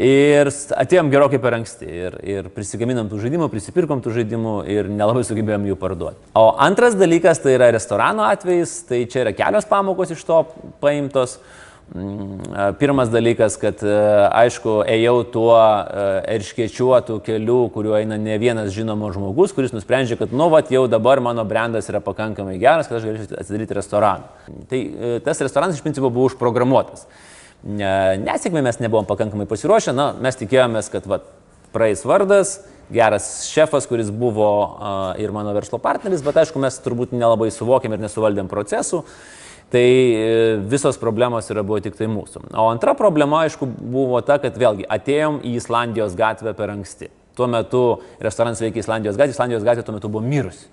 ir atėjom gerokai per anksti ir, ir prisigaminom tų žaidimų, prisipirkom tų žaidimų ir nelabai sugebėjom jų parduoti. O antras dalykas, tai yra restorano atvejis, tai čia yra kelios pamokos iš to paimtos. Pirmas dalykas, kad aišku, ėjau tuo erškėčiuotų keliu, kuriuo eina ne vienas žinomas žmogus, kuris nusprendžia, kad nu, vat, jau dabar mano brandas yra pakankamai geras, kad aš galėčiau atsidaryti restoraną. Tai tas restoranas iš principo buvo užprogramuotas. Nesėkmė mes nebuvom pakankamai pasiruošę, na, mes tikėjomės, kad vat, praeis vardas, geras šefas, kuris buvo ir mano verslo partneris, bet aišku, mes turbūt nelabai suvokėm ir nesuvaldėm procesų. Tai visos problemos yra buvo tik tai mūsų. O antra problema, aišku, buvo ta, kad vėlgi atėjom į Islandijos gatvę per anksti. Tuo metu restoranas veikė Islandijos gatvė, Islandijos gatvė tuo metu buvo mirusi.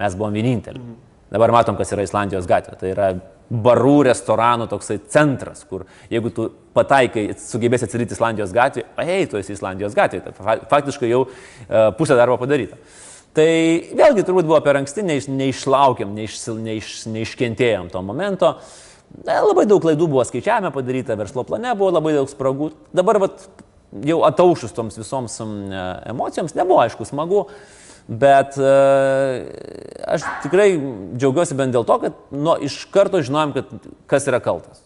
Mes buvom vieninteliai. Dabar matom, kas yra Islandijos gatvė. Tai yra barų, restoranų toksai centras, kur jeigu tu pataikai, sugebėsi atsidaryti Islandijos gatvėje, ei, tu esi Islandijos gatvėje, faktiškai jau pusė darbo padaryta. Tai vėlgi turbūt buvo per anksti, neišlaukėm, neiš, neiš, neiškentėjom to momento. Labai daug klaidų buvo skaičiavime padaryta, verslo plane buvo labai daug spragų. Dabar vat, jau ataušus toms visoms emocijoms, nebuvo aišku smagu, bet aš tikrai džiaugiuosi bent dėl to, kad nu, iš karto žinojom, kad kas yra kaltas.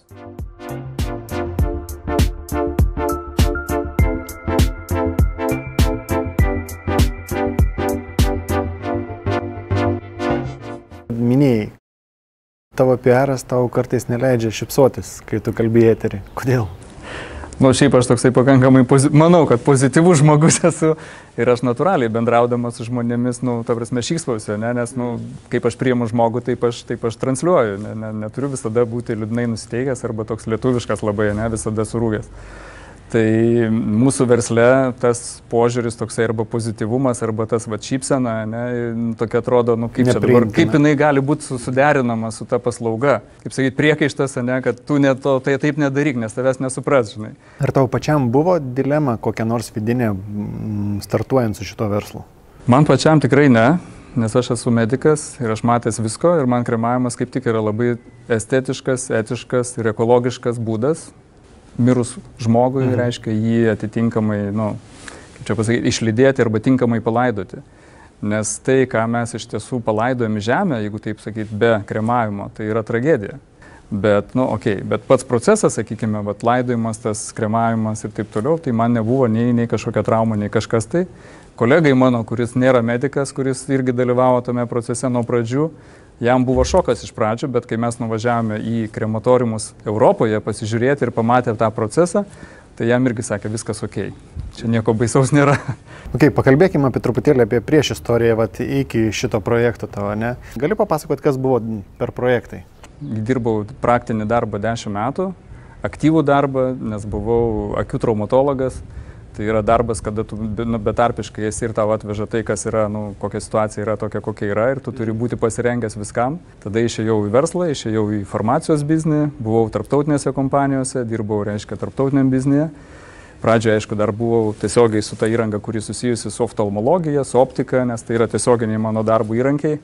Minėjai, tavo P R'as tau kartais neleidžia šipsotis, kai tu kalbėjai eterį. Kodėl? Nu, šiaip aš toksai pakankamai, manau, kad pozityvus žmogus esu ir aš natūraliai bendraudamas su žmonėmis, nu, ta prasme, šyksvausiu, ne, nes, nu, kaip aš priimu žmogų, taip aš, taip aš transliuoju, ne, ne, neturiu visada būti liūdnai nusteigęs arba toks lietuviškas labai, ne, visada surūgęs. Tai mūsų versle tas požiūris toksai arba pozityvumas, arba tas va šypsena, ne, tokia atrodo, nu, kaip čia dabar, kaip jinai gali būti suderinama su ta paslauga. Kaip sakyti, priekaištas, ne, kad tu ne to, tai taip nedaryk, nes tavęs nesupras, žinai. Ar tau pačiam buvo dilema kokia nors vidinė startuojant su šito verslu? Man pačiam tikrai ne, nes aš esu medikas ir aš matęs visko ir man kremavimas kaip tik yra labai estetiškas, etiškas ir ekologiškas būdas. Mirus žmogui, mhm. reiškia jį atitinkamai, nu, kaip čia pasakyti, išlydėti arba tinkamai palaidoti. Nes tai, ką mes iš tiesų palaidojame žemę, jeigu taip sakyti, be kremavimo, tai yra tragedija. Bet, nu, okei, okay, bet pats procesas, sakykime, vat, laidojimas, tas kremavimas ir taip toliau, tai man nebuvo nei, nei kažkokia trauma, nei kažkas tai. Kolegai mano, kuris nėra medikas, kuris irgi dalyvavo tame procese nuo pradžių, jam buvo šokas iš pradžių, bet kai mes nuvažiavome į krematoriumus Europoje pasižiūrėti ir pamatė tą procesą, tai jam irgi sakė, viskas ok. Čia nieko baisaus nėra. Ok, pakalbėkime apie truputėlį apie priešistoriją vat, iki šito projekto tavo, ne? Gali papasakot, kas buvo per projektai? Dirbau praktinį darbą dešimt metų, aktyvų darbą, nes buvau akių traumatologas. Tai yra darbas, kada tu betarpiškai esi ir tau atveža tai, kas yra, nu, kokia situacija yra tokia, kokia yra ir tu turi būti pasirengęs viskam. Tada išėjau į verslą, išėjau į farmacijos biznį, buvau tarptautinėse kompanijose, dirbau, reiškia, tarptautiniam biznyje. Pradžioje, aišku, dar buvau tiesiogiai su ta įranga, kuri susijusi su oftalmologija, su optika, nes tai yra tiesioginiai mano darbo įrankiai.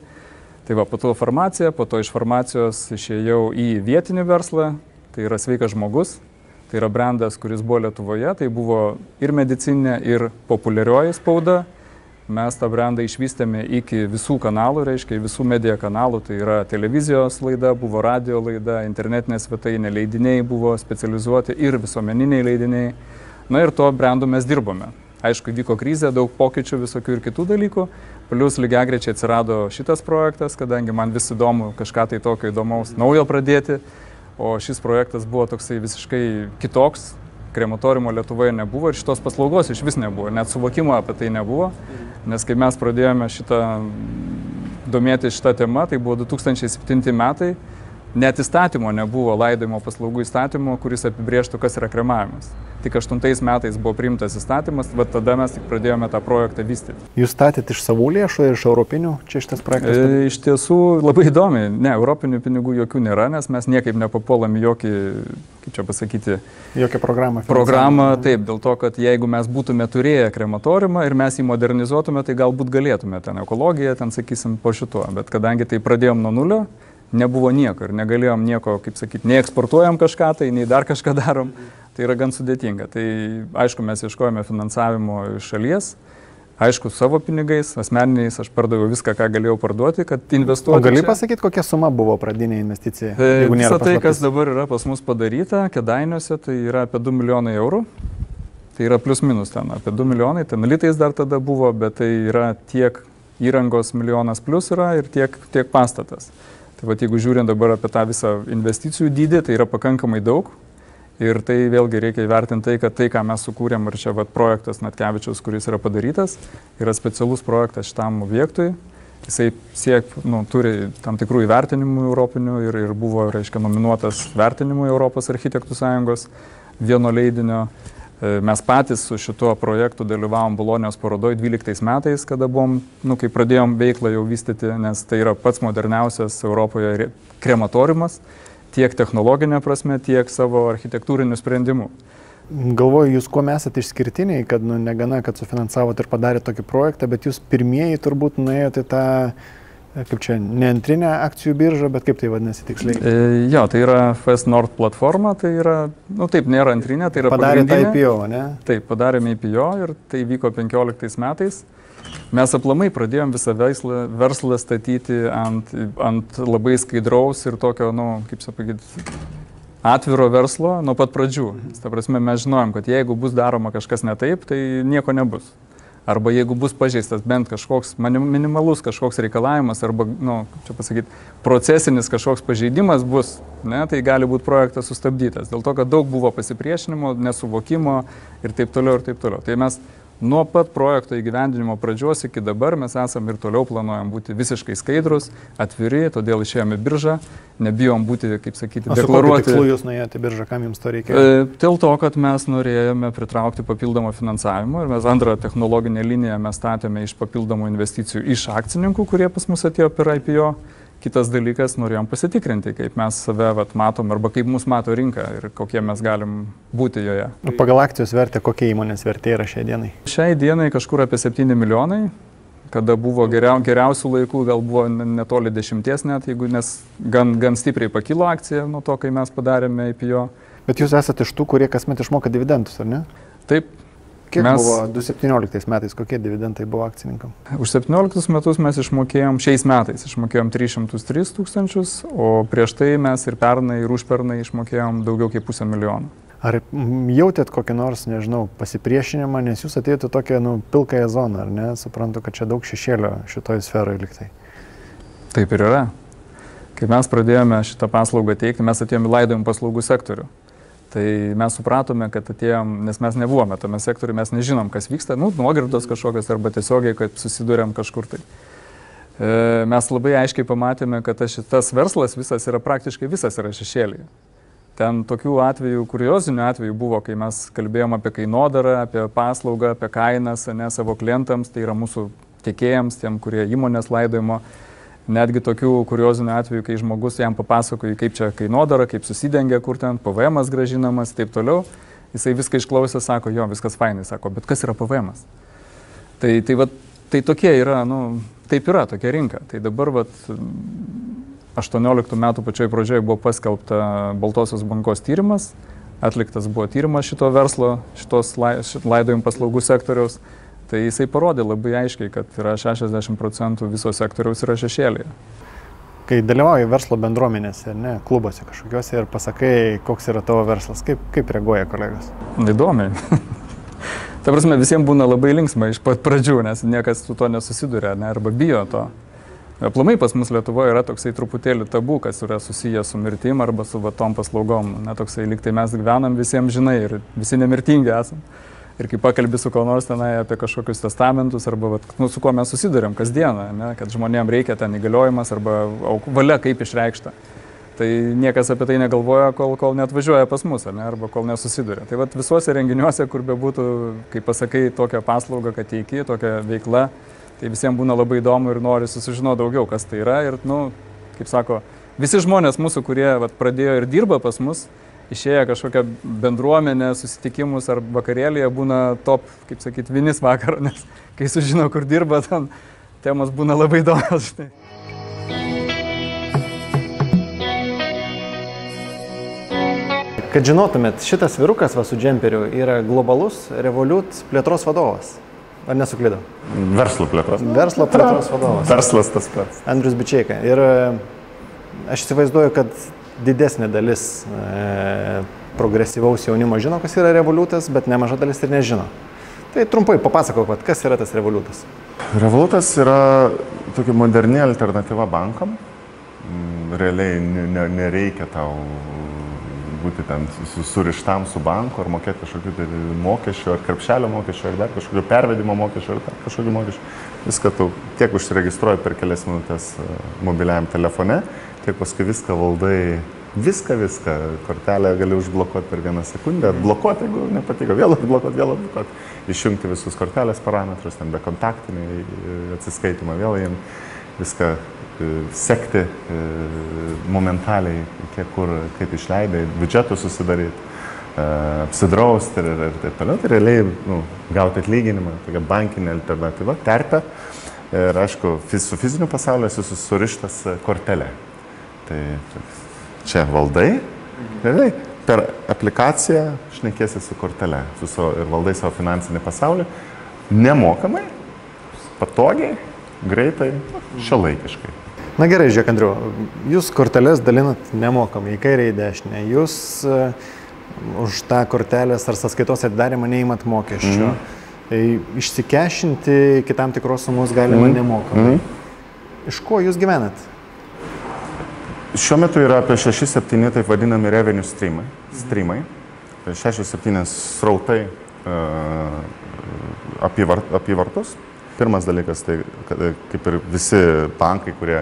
Tai va, po to farmacija, po to iš farmacijos išėjau į vietinį verslą, tai yra sveikas žmogus. Tai yra brandas, kuris buvo Lietuvoje, tai buvo ir medicininė, ir populiarioji spauda. Mes tą brandą išvystėme iki visų kanalų, reiškia, visų medijų kanalų. Tai yra televizijos laida, buvo radio laida, internetinė svetainė, leidiniai buvo specializuoti ir visuomeniniai leidiniai. Na ir to brandu mes dirbome. Aišku, vyko krizė, daug pokyčių, visokių ir kitų dalykų. Plius lygiagrečiai atsirado šitas projektas, kadangi man vis įdomu kažką tai tokio įdomaus naujo pradėti. O šis projektas buvo toksai visiškai kitoks, krematoriumo Lietuvoje nebuvo ir šitos paslaugos iš vis nebuvo, net suvokimo apie tai nebuvo, nes kai mes pradėjome šitą, domėti šitą temą, tai buvo du tūkstančiai septinti metai, net įstatymo nebuvo, laidojimo paslaugų įstatymo, kuris apibrėžtų, kas yra kremavimas. Tik aštuntais metais buvo priimtas įstatymas, bet tada mes tik pradėjome tą projektą vystyti. Jūs statėt iš savų lėšų ir iš europinių čia šitas projektas? E, iš tiesų labai įdomi. Ne, europinių pinigų jokių nėra, nes mes niekaip nepapuolam jokį, kaip čia pasakyti, jokią programą. Programą, taip, dėl to, kad jeigu mes būtume turėję krematoriumą ir mes jį modernizuotume, tai galbūt galėtume ten ekologiją, ten sakysim po šituo. Bet kadangi tai pradėjom nuo nulio, nebuvo nieko ir negalėjom nieko, kaip sakyti, nei eksportuojam kažką, tai nei dar kažką darom. Tai yra gan sudėtinga. Tai aišku, mes ieškojame finansavimo iš šalies, aišku, savo pinigais, asmeniniais, aš pardaviau viską, ką galėjau parduoti, kad investuoti. O gali pasakyti, kokia suma buvo pradinė investicija? E, visa tai, kas dabar yra pas mus padaryta Kėdainiuose, tai yra apie du milijonai eurų. Tai yra plius minus ten, apie du milijonai, ten litais dar tada buvo, bet tai yra tiek įrangos milijonas plus yra ir tiek, tiek pastatas. Tai va, jeigu žiūrint dabar apie tą visą investicijų dydį, tai yra pakankamai daug ir tai vėlgi reikia įvertinti tai, kad tai, ką mes sukūrėm ir čia va, projektas Natkevičiaus, kuris yra padarytas, yra specialus projektas šitam objektui. Jisai siek, nu, turi tam tikrų įvertinimų europinių ir, ir buvo, reiškia, nominuotas vertinimui Europos architektų sąjungos vieno leidinio. Mes patys su šituo projektu dalyvavom Bolonijos parodoje dvyliktais metais, kada buvom, nu, kai pradėjom veiklą jau vystyti, nes tai yra pats moderniausias Europoje krematoriumas tiek technologinė prasme, tiek savo architektūrinių sprendimų. Galvoju, jūs kuo esate išskirtiniai, kad nu, negana, kad sufinansavote ir padarėte tokį projektą, bet jūs pirmieji turbūt nuėjote tą, kaip čia, ne antrinę akcijų biržą, bet kaip tai vadinasi tiksliai? E, jo, tai yra Fast North platforma, tai yra, nu taip, nėra antrinė, tai yra pagrindinė. Padarėte I P O, ne? Taip, padarėme I P O ir tai vyko penkioliktais metais. Mes aplamai pradėjom visą veislą, verslą statyti ant, ant labai skaidraus ir tokio, nu, kaip sakyti, atviro verslo nuo pat pradžių. Ta prasme, mes žinojom, kad jeigu bus daroma kažkas ne taip, tai nieko nebus. Arba jeigu bus pažeistas bent kažkoks minimalus kažkoks reikalavimas arba, nu, čia pasakyti, procesinis kažkoks pažeidimas bus, ne, tai gali būti projektas sustabdytas. Dėl to, kad daug buvo pasipriešinimo, nesuvokimo ir taip toliau ir taip toliau. Tai mes nuo pat projekto įgyvendinimo pradžios iki dabar mes esam ir toliau planuojam būti visiškai skaidrus, atviri, todėl išėjome biržą, nebijom būti, kaip sakyti, deklaruoti. O su kokiu tikslu jūs nuėjote biržą, kam jums to reikia? Dėl to, kad mes norėjome pritraukti papildomą finansavimą ir mes antrą technologinę liniją mes statėme iš papildomų investicijų iš akcininkų, kurie pas mus atėjo per I P O. Kitas dalykas, norėjom pasitikrinti, kaip mes save vat, matom arba kaip mus mato rinka ir kokie mes galim būti joje. O pagal akcijos vertę, kokia įmonės vertė yra šiai dienai? Šiai dienai kažkur apie septyni milijonai, kada buvo geriau, geriausių laikų, gal buvo netoli dešimties net, jeigu nes gan, gan stipriai pakilo akcija nuo to, kai mes padarėme I P O. Bet jūs esate iš tų, kurie kasmet išmoka dividendus, ar ne? Taip. Kiek mes buvo du tūkstančiai septynioliktais metais, kokie dividendai buvo akcininkam? Už septynioliktus metus mes išmokėjom, šiais metais išmokėjom tris šimtus tris tūkstančius, o prieš tai mes ir pernai, ir užpernai išmokėjom daugiau kaip pusę milijono. Ar jautėt kokį nors, nežinau, pasipriešinimą, nes jūs atėjote tokią, nu, pilkąją zoną, ar ne? Suprantu, kad čia daug šešėlio šitoje sferoje liktai. Taip ir yra. Kai mes pradėjome šitą paslaugą teikti, mes atėjome į laidojimų paslaugų sektorių. Tai mes supratome, kad atėjom, nes mes nebuvome tame sektoriuje, mes nežinom, kas vyksta, nu, nuogirdos kažkokios arba tiesiogiai, kad susidūrėm kažkur tai. E, mes labai aiškiai pamatėme, kad šitas verslas visas yra praktiškai visas yra šešėlyje. Ten tokių atvejų, kuriozinių atvejų buvo, kai mes kalbėjom apie kainodarą, apie paslaugą, apie kainas, ne savo klientams, tai yra mūsų tiekėjams, tiem, kurie įmonės laidojimo. Netgi tokių kuriozinių atvejų, kai žmogus jam papasakoja, kaip čia kainodara, kaip susidengia, kur ten P V Emas gražinamas, taip toliau. Jisai viską išklausė, sako, jo, viskas fainai, sako, bet kas yra P V Emas? Tai, tai, vat, tai tokie yra, nu, taip yra tokia rinka. Tai dabar vat, aštuonioliktų metų pačioj pradžioje buvo paskelbta Baltosios bankos tyrimas, atliktas buvo tyrimas šito verslo, šitos laidojimų paslaugų sektoriaus. Tai jisai parodė labai aiškiai, kad yra šešiasdešimt procentų viso sektoriaus yra šešėlyje. Kai dalyvauji verslo bendruomenėse, ne, klubuose kažkokiuose ir pasakai, koks yra tavo verslas, kaip, kaip reaguoja kolegos? Įdomiai. Ta prasme, visiems būna labai linksma iš pat pradžių, nes niekas su to nesusiduria, ne, arba bijo to. Aplamai pas mus Lietuvoje yra toksai truputėlį tabu, kas yra susiję su mirtim arba su va, tom paslaugom. Ne, toksai liktai mes gyvenam visiems, žinai, ir visi nemirtingi esam. Ir kai pakalbi su ko nors tenai apie kažkokius testamentus, arba vat, nu, su kuo mes susidurėm kasdieną, ne, kad žmonėms reikia ten įgaliojimas arba valia kaip išreikšta. Tai niekas apie tai negalvoja, kol, kol neatvažiuoja pas mus, ne, arba kol nesusiduria. Tai vat, visuose renginiuose, kur bebūtų, kai pasakai tokią paslaugą, kad teiki, tokią veiklą, tai visiems būna labai įdomu ir nori susižinoti daugiau, kas tai yra. Ir, nu, kaip sako, visi žmonės mūsų, kurie vat, pradėjo ir dirba pas mus, išėję kažkokią bendruomenę, susitikimus ar vakarėlėje būna top, kaip sakyti, vinis vakaro, nes kai sužino, kur dirba, ten temos būna labai įdomios. Kad žinotumėt, šitas vyrukas va, su džemperiu yra globalus Revolut plėtros vadovas. Ar nesuklydau? Verslo plėtros. Verslo plėtros vadovas. Verslas tas pats. Andrius Bičeika. Ir aš įsivaizduoju, kad didesnė dalis e, progresyvaus jaunimo žino, kas yra Revolutas, bet nemaža dalis ir nežino. Tai trumpai papasakok, kas yra tas Revolutas? Revolutas yra tokia moderni alternatyva bankam. Realiai nereikia tau būti ten surištam su banku ar mokėti kažkokių tai mokesčių, ar krepšelio mokesčių, ar dar kažkokio pervedimo mokesčių, ar dar kažkokio mokesčių. Viską tu tiek užsiregistruoji per kelias minutės mobiliajam telefone, tiek paskui viską valdai, viską, viską, kortelę gali užblokuoti per vieną sekundę, atblokuoti, jeigu nepatiko, vėl atblokuoti, vėl atblokuoti, išjungti visus kortelės parametrus, ten bekontaktinį atsiskaitimą, vėl jiems viską sekti momentaliai, kiek kur, kaip išleidai, biudžetų susidaryti, apsidrausti ir, ir taip toliau. Tai realiai nu, gauti atlyginimą, tokia bankinė alternatyva, terpė. Ir aišku, su fiziniu pasauliu esi surištas kortelė. Tai čia valdai, realiai, per aplikaciją šnekėsi su kortelė su savo, ir valdai savo finansinį pasaulį nemokamai, patogiai, greitai, šiuolaikiškai. Na gerai, žiūrėk, Andriu, jūs kortelės dalinat nemokamai, į kairę, į dešinę. Jūs uh, už tą kortelės ar sąskaitos atidarymą neįmat mokesčių. Mm. Išsikešinti kitam tikros sumos galima mm. nemokamai. Mm. Iš ko jūs gyvenat? Šiuo metu yra apie šeši septyni taip vadinami revenue streamai. streamai. šeši septyni srautai uh, apyvartos. Pirmas dalykas, tai kaip ir visi bankai, kurie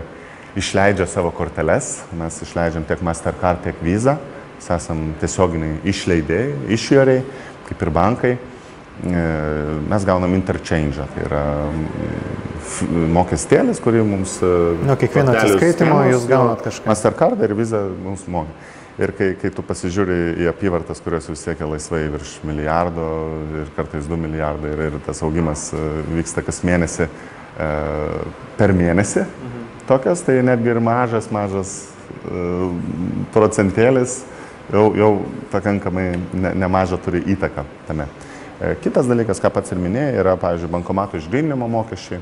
išleidžia savo korteles, mes išleidžiam tiek Mastercard, tiek Visa, mes esam tiesioginiai išleidėjai, išjoriai, kaip ir bankai. Mes gaunam interchange'ą, tai yra mokestėlis, kurį mums... Nu, kiekvieno atsiskaitimo jūs gaunat kažką. Mastercard ir Visa mums moka. Ir kai, kai tu pasižiūri į apyvartas, kurios vis siekia laisvai virš milijardo ir kartais du milijardai ir, ir tas augimas vyksta kas mėnesį per mėnesį, tokias, tai netgi ir mažas, mažas procentėlis jau, jau pakankamai nemažą turi įtaką tame. Kitas dalykas, ką pats ir minėjai, yra, pavyzdžiui, bankomatų išgryninimo mokesčiai.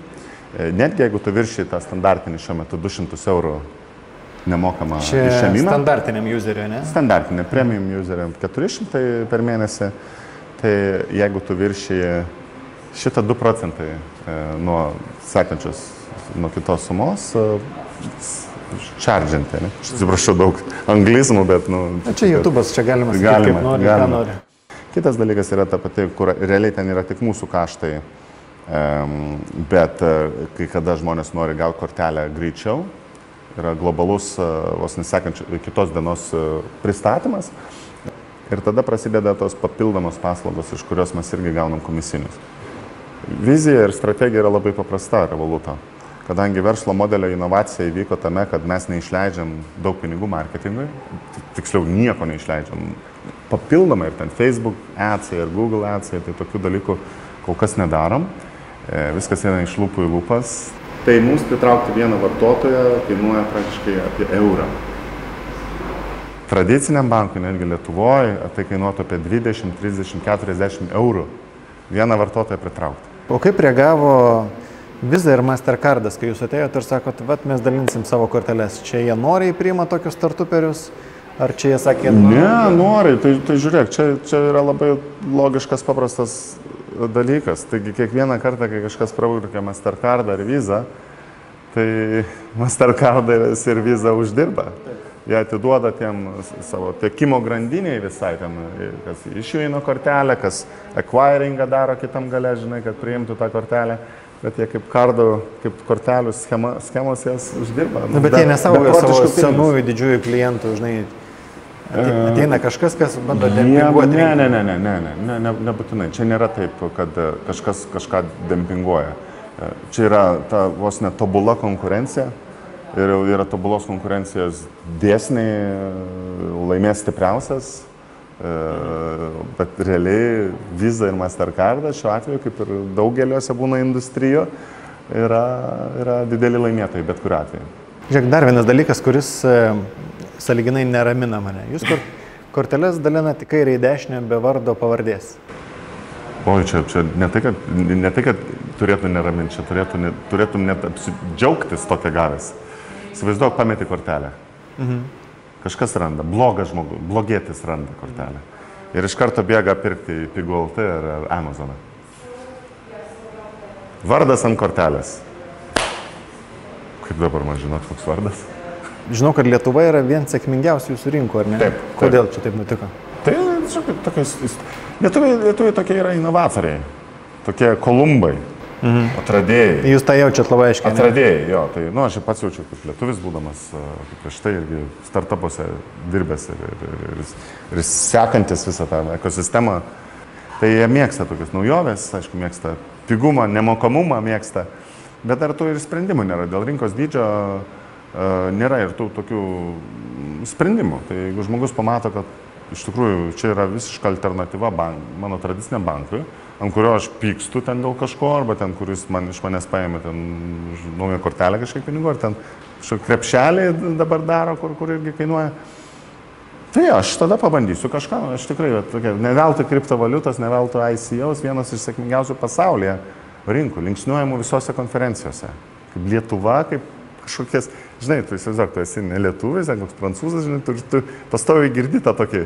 Netgi jeigu tu viršį tą standartinį šiuo metu du šimtus eurų nemokamą išėmimą. Standartiniam useriui, ne? Standartiniam, premium useriui keturi šimtai per mėnesį. Tai jeigu tu viršį šitą du procentai nuo sekančios, nuo kitos sumos, čardžiantį, ne? Aš atsiprašau daug anglizmų, bet, nu... Na čia YouTube'as, čia galima sakyti, galima, kaip nori, galima. Ką nori. Kitas dalykas yra ta pati, kur realiai ten yra tik mūsų kaštai, bet kai kada žmonės nori gauti kortelę greičiau, yra globalus, vos nesekančių kitos dienos pristatymas ir tada prasideda tos papildomos paslaugos, iš kurios mes irgi gaunam komisinius. Vizija ir strategija yra labai paprasta Revoluto, kadangi verslo modelio inovacija įvyko tame, kad mes neišleidžiam daug pinigų marketingui, tiksliau nieko neišleidžiam. Papildomai ir ten Facebook ads, ir Google ads, tai tokių dalykų kol kas nedarom. E, viskas yra iš lūpų į lūpas. Tai mums pritraukti vieną vartotoją kainuoja praktiškai apie eurą. Tradiciniam bankui, netgi Lietuvoje, tai kainuotų apie dvidešimt, trisdešimt, keturiasdešimt eurų vieną vartotoją pritraukti. O kaip reagavo Visa ir Mastercardas, kai jūs atėjote ir sakot, vat mes dalinsim savo korteles, čia jie noriai priima tokius startuperius? Ar čia jie sakė? Ne, nori. Tai, tai žiūrėk, čia, čia yra labai logiškas, paprastas dalykas. Taigi kiekvieną kartą, kai kažkas pravirkia Mastercardą ar Visa, tai Mastercardas ir Visa uždirba. Jie atiduoda tiem savo tiekimo grandiniai visai, ten, kas išjūino kortelę, kas acquiringą daro kitam gale, žinai, kad priimtų tą kortelę. Bet jie kaip kardų, kaip kortelių schema, schemos jas uždirba. Na, bet dar, jie nesaugo savo senųjų didžiųjų klientų, žinai. Ateina kažkas, kas bando dempinguoti. Ne, ne, ne, ne, ne, ne, ne, ne, nebūtinai. Čia nėra taip, kad kažkas kažką dempinguoja. Čia yra ta vos ne tobula konkurencija ir yra tobulos konkurencijos dėsniai, laimės stipriausias, bet realiai Visa ir Mastercardas šiuo atveju, kaip ir daugeliuose būna industrijų, yra, yra dideli laimėtojai bet kuriuo atveju. Žiūrėk, dar vienas dalykas, kuris saliginai neramina mane. Jūs korteles dalinat į kairę, į dešinę be vardo pavardės. O, čia, čia ne tai, kad, ne tai, kad turėtų neraminti, čia turėtų, ne, turėtum net apsidžiaugtis tokia gavęs. Įsivaizduok, pameti kortelę. Mhm. Kažkas randa, blogas žmogus, blogėtis randa kortelę. Ir iš karto bėga pirkti į pigų L T ar, ar Amazoną. Vardas ant kortelės. Kaip dabar man žinot, koks vardas? Žinau, kad Lietuva yra vien sėkmingiausių jūsų rinkų, ar ne? Taip. Kodėl taip. Čia taip nutiko? Tai, žinokit, tokios... Lietuviai tokie yra inovatoriai, tokie Kolumbai, mhm. atradėjai. Jūs tą jaučiat labai aiškiai. Atradėjai, ne? Jo. Tai, nu, aš pats jaučiu kaip lietuvis, būdamas kaip prieš tai irgi startupuose dirbęs ir, ir, ir, ir sekantis visą tą ekosistemą. Tai jie mėgsta tokias naujoves, aišku, mėgsta pigumą, nemokamumą mėgsta. Bet dar tų ir sprendimų nėra. Dėl rinkos dydžio nėra ir tų tokių sprendimų. Tai jeigu žmogus pamato, kad iš tikrųjų čia yra visiška alternatyva bank, mano tradiciniam bankui, ant kurio aš pykstu ten dėl kažko, arba ten, kuris man, iš manęs paėmė ten naują kortelę kažkiek pinigų, ar ten kažkokį krepšelį dabar daro, kur, kur irgi kainuoja. Tai aš tada pabandysiu kažką. Aš tikrai, neveltui kriptovaliutas, neveltui I C O's, vienas iš sėkmingiausių pasaulyje rinkų, linksniuojamų visose konferencijose. Kaip Lietuva, kaip kažkokies, žinai, tu įsivaizduok, tu esi ne lietuvis, ne koks prancūzas, žinai, tu, tu pastoviai girdi tą tokį.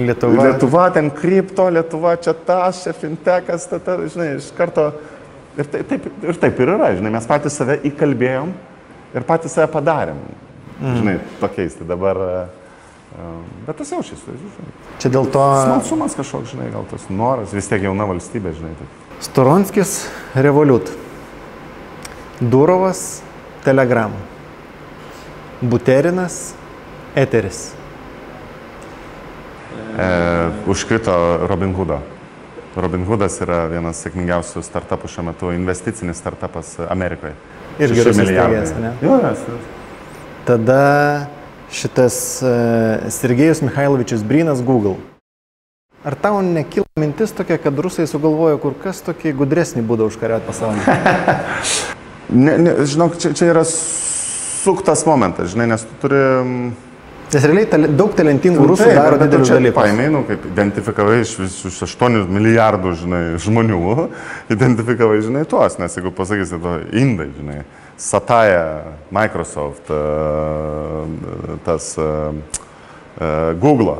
Lietuva. Lietuva, ten kripto, Lietuva, čia tas, čia fintekas, ta, ta, žinai, iš karto. Ir taip, ir taip ir yra, žinai, mes patys save įkalbėjom ir patys save padarėm, mm. žinai, tokiais, tai dabar. Bet tas jaučiasi, žinai. Čia dėl to... Smalsumas kažkoks, žinai, gal tas noras, vis tiek jauna valstybė, žinai. Tai. Storonskis, Revolut. Durovas, Telegram. Buterinas, Eteris. E, užkrito Robin Hoodo. Robin Hoodas yra vienas sėkmingiausių startupų šiuo metu, investicinis startupas Amerikoje. Ir gerus įsteigęs, ne? Jo, esu. Tada... Šitas uh, Sergejus Michailovičius Brynas, Google. Ar tau nekilo mintis tokia, kad rusai sugalvojo kur kas tokį gudresnį būdą užkariauti pasaulį? ne, ne, žinok, čia, čia yra suktas momentas, žinai, nes tu turi... Nes realiai ta, daug talentingų rusų tai, daro didelius dalykus. Paėmei, nu, kaip identifikavai iš visus aštuonių milijardų, žinai, žmonių, identifikavai, žinai, tuos, nes jeigu pasakysi, to indai, žinai, Sataya, Microsoft, tas Google,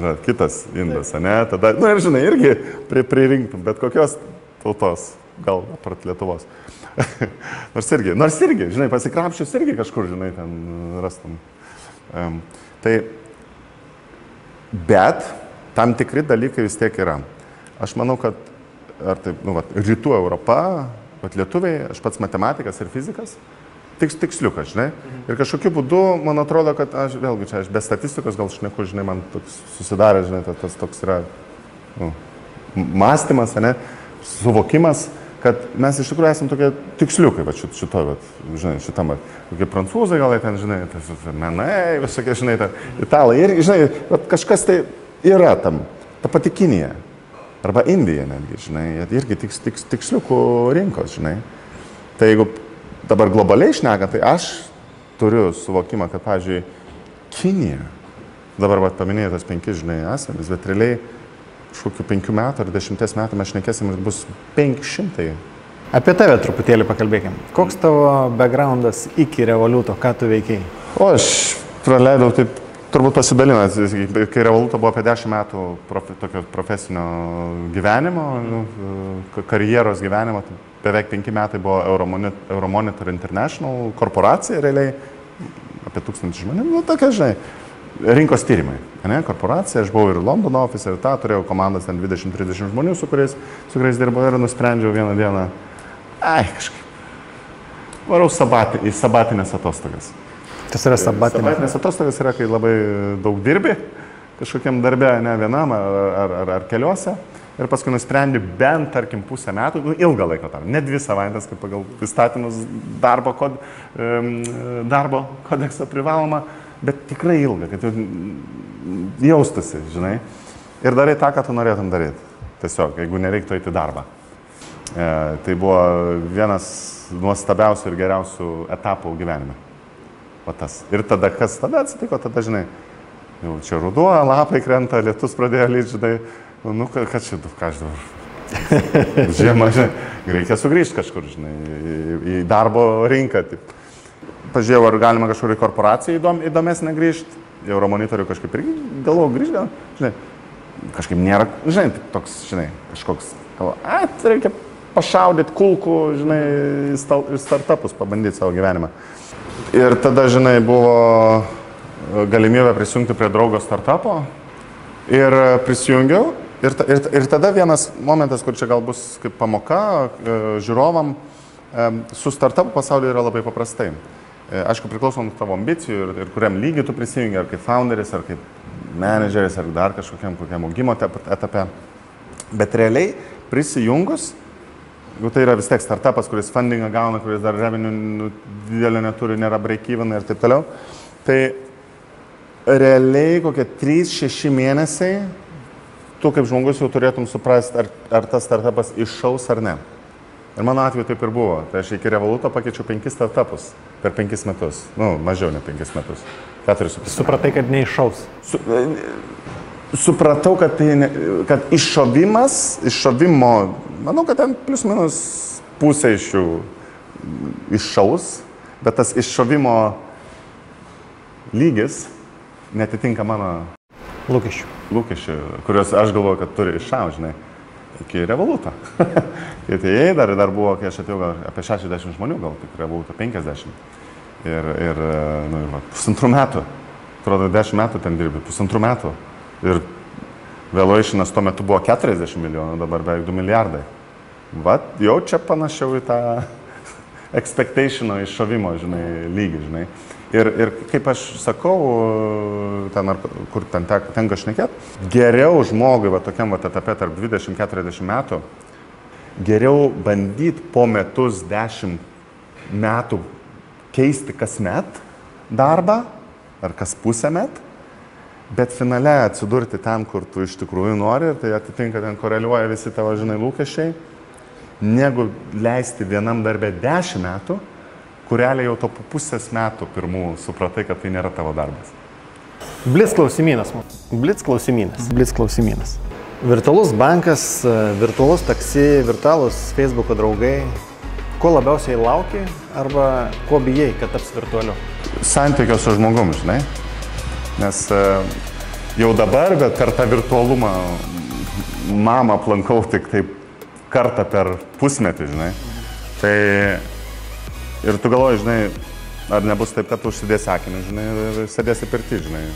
yra kitas indas, ne? Tada, nu ir žinai, irgi pririnktum, bet kokios tautos, gal apart Lietuvos. nors irgi, nors irgi, žinai, pasikrapščius irgi kažkur, žinai, ten rastum. Tai, bet tam tikri dalykai vis tiek yra. Aš manau, kad, ar taip, nu, va, rytų Europa, vat lietuviai, aš pats matematikas ir fizikas, tiks, tiksliukas, žinai. Ir kažkokiu būdu, man atrodo, kad aš, vėlgi čia, aš be statistikos gal šneku, žinai, man toks susidarė, žinai, tas, tas toks yra nu, mąstymas, ne, suvokimas, kad mes iš tikrųjų esam tokie tiksliukai, va, šit, šito, va, žinai, šitam, va, kokie prancūzai gal ten, žinai, tas, menai, visokie, žinai, ten, italai, ir, žinai, va, kažkas tai yra tam, ta pati Kinija. Arba Indija netgi, žinai, irgi tiks, tiks, tiksliukų rinkos, žinai. Tai jeigu dabar globaliai šnekant, tai aš turiu suvokimą, kad, pavyzdžiui, Kinija, dabar vat, paminėjai tas penki, žinai, asmenys, bet realiai už kokių penkių metų ar dešimties metų mes šnekėsim ir bus penki šimtai. Apie tave truputėlį pakalbėkim. Koks tavo backgroundas iki Revoluto, ką tu veikiai? O, aš praleidau taip. Turbūt pasidalinęs, kai Revoluto buvo apie dešimt metų profe, tokio profesinio gyvenimo, karjeros gyvenimo, tai beveik penki metai buvo Euromonitor International korporacija, realiai apie tūkstantį žmonių, nu tokia, žinai, rinkos tyrimai, ne, korporacija, aš buvau ir Londono office, ir tą, turėjau komandas ten dvidešimt trisdešimt žmonių, su kuriais, su kuriais dirbau ir nusprendžiau vieną dieną, ai, kažkaip, varau sabati, į sabatinės atostogas. Tas yra sabatinė. Sabatinės atostogas yra, kai labai daug dirbi, kažkokiam darbe, ne vienam ar, ar, ar, ar keliuose, ir paskui nusprendi bent, tarkim, pusę metų, ilgą laiką tam, ne dvi savaitės, kaip pagal įstatymus darbo, kod, darbo kodekso privaloma, bet tikrai ilgą, kad jau jaustusi, žinai, ir darai tą, ką tu norėtum daryti, tiesiog, jeigu nereiktų eiti darbą. E, tai buvo vienas nuostabiausių ir geriausių etapų gyvenime. O tas. Ir tada, kas tada atsitiko, tada, žinai, jau čia ruduo, lapai krenta, lietus pradėjo lyti, žinai, nu, ką čia, ką aš dabar. Žiemą, žinai, reikia sugrįžti kažkur, žinai, į darbo rinką. Taip. Pažiūrėjau, ar galima kažkur į korporaciją įdom, įdomesnė grįžti, į Euromonitorių kažkaip irgi galvau grįžti, žinai, kažkaip nėra, žinai, toks, žinai, kažkoks, galvo, ai, reikia pašaudyti kulkų, žinai, startupus, pabandyti savo gyvenimą. Ir tada, žinai, buvo galimybė prisijungti prie draugo startupo ir prisijungiau. Ir, ir, ir tada vienas momentas, kur čia gal bus kaip pamoka žiūrovam, su startupu pasauliu yra labai paprastai. Aišku, priklausom nuo tavo ambicijų ir, ir kuriam lygiu tu prisijungi, ar kaip founderis, ar kaip manageris, ar dar kažkokiam kokiam augimo etape. Bet realiai prisijungus Tai yra vis tiek startupas, kuris fundingą gauna, kuris dar revenue didelio neturi, nėra break-even ir taip toliau. Tai realiai kokie trys šeši mėnesiai tu kaip žmogus jau turėtum suprasti, ar, ar tas startupas iššaus ar ne. Ir mano atveju taip ir buvo. Tai aš iki Revoluto pakeičiau penkis startupus per penkis metus. Nu, mažiau ne penkis metus. keturi su puse. Supratai, kad neiššaus? Su, supratau, kad, tai ne, kad iššovimas, iššovimo, manau, kad ten plus minus pusė iš jų iššaus, bet tas iššovimo lygis neatitinka mano lūkesčių, lūkesčių kuriuos aš galvoju, kad turi iššauti, žinai, iki Revoluto. Ir tai dar, dar buvo, kai aš atėjau, gal, apie šešiasdešimt žmonių, gal tik Revoluto penkiasdešimt. Ir, ir, nu, ir va, pusantrų metų, atrodo, dešimt metų ten dirbi, pusantrų metų. Ir valuationas tuo metu buvo keturiasdešimt milijonų, dabar beveik du milijardai. Vat, jau čia panašiau į tą expectation'o iššovimo, žinai, lygį, žinai. Ir, ir kaip aš sakau, ten, ar, kur ten tenka šnekėt, geriau žmogui, va, tokiam, va, etape tarp dvidešimt keturiasdešimt metų, geriau bandyti po metus dešimt metų keisti kasmet darbą ar kas pusę met, bet finale atsidurti ten, kur tu iš tikrųjų nori, ir tai atitinka, ten koreliuoja visi tavo, žinai, lūkesčiai, negu leisti vienam darbe dešimt metų, kuriai jau to pusės metų pirmų supratai, kad tai nėra tavo darbas. Blitz klausimynas. Blitz klausimynas. Blitz klausimynas. Virtualus bankas, virtualus taksi, virtualus Facebook'o draugai. Ko labiausiai lauki arba ko bijai, kad taps virtualiu? Santykio su žmogum, žinai. Nes jau dabar, bet per tą virtualumą mamą aplankau tik taip kartą per pusmetį, žinai. Tai ir tu galvoji, žinai, ar nebus taip, kad tu užsidėsi akinius, žinai, ir sėdėsi pirty, žinai,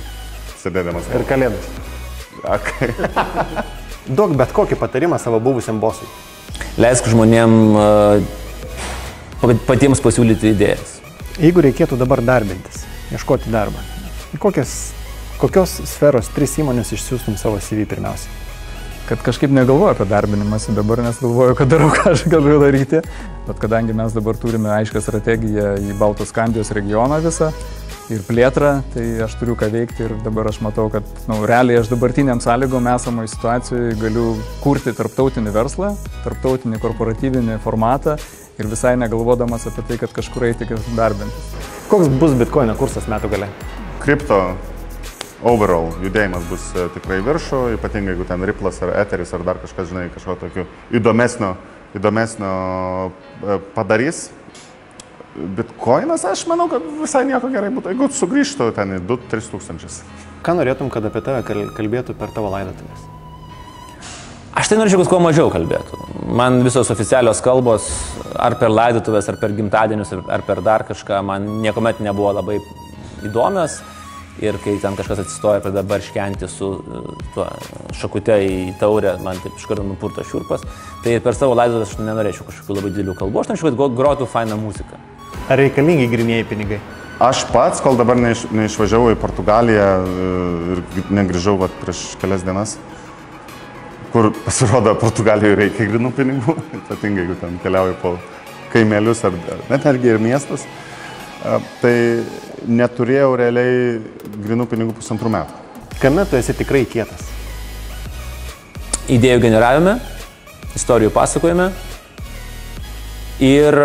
sėdėdamas. Ir kalėdas. Okay. Duok bet kokį patarimą savo buvusiam bosui. Leisk žmonėm uh... patiems pasiūlyti idėjas. Jeigu reikėtų dabar darbintis, ieškoti darbą, į kokios, kokios sferos tris įmonės išsiųstum savo C V pirmiausiai? Kad kažkaip negalvoju apie darbinimąsi dabar, nes galvoju, kad darau, ką aš galiu daryti. Bet kadangi mes dabar turime aišką strategiją į Baltoskandijos regioną visą ir plėtrą, tai aš turiu ką veikti ir dabar aš matau, kad nu, realiai aš dabartiniam sąlygom esamoje situacijoje galiu kurti tarptautinį verslą, tarptautinį korporatyvinį formatą, ir visai negalvodamas apie tai, kad kažkur eiti darbintis. Koks bus Bitcoin kursas metų gale? Kripto overall judėjimas bus tikrai viršų, ypatingai jeigu ten Ripple'as ar Etheris ar dar kažkas, žinai, kažko tokiu įdomesnio, įdomesnio padarys. Bitcoinas, aš manau, kad visai nieko gerai būtų, jeigu sugrįžtų ten į du tris tūkstančius. Ką norėtum, kad apie tave kalbėtų per tavo laidotuvės? Aš tai norėčiau, kad kuo mažiau kalbėtų. Man visos oficialios kalbos, ar per laidotuvės, ar per gimtadienius, ar per dar kažką, man niekuomet nebuvo labai įdomios. Ir kai ten kažkas atsistoja, pradeda barškenti su tuo šakute į taurę, man taip iš karto nupurto šiurpas. Tai per savo laidotuvės aš nenorėčiau kažkokių labai didelių kalbų, aš norėčiau, kad grotų fainą muziką. Ar reikalingi grynieji pinigai? Aš pats, kol dabar neiš, neišvažiavau į Portugaliją ir negrįžau vat, prieš kelias dienas, kur pasirodo, Portugalijoje reikia grinų pinigų, ypatingai jeigu ten keliauji po kaimelius ar net netgi ir miestus, tai neturėjau realiai grinų pinigų pusantrų metų. Kame tu esi tikrai kietas? Idėjų generavime, istorijų pasakojime ir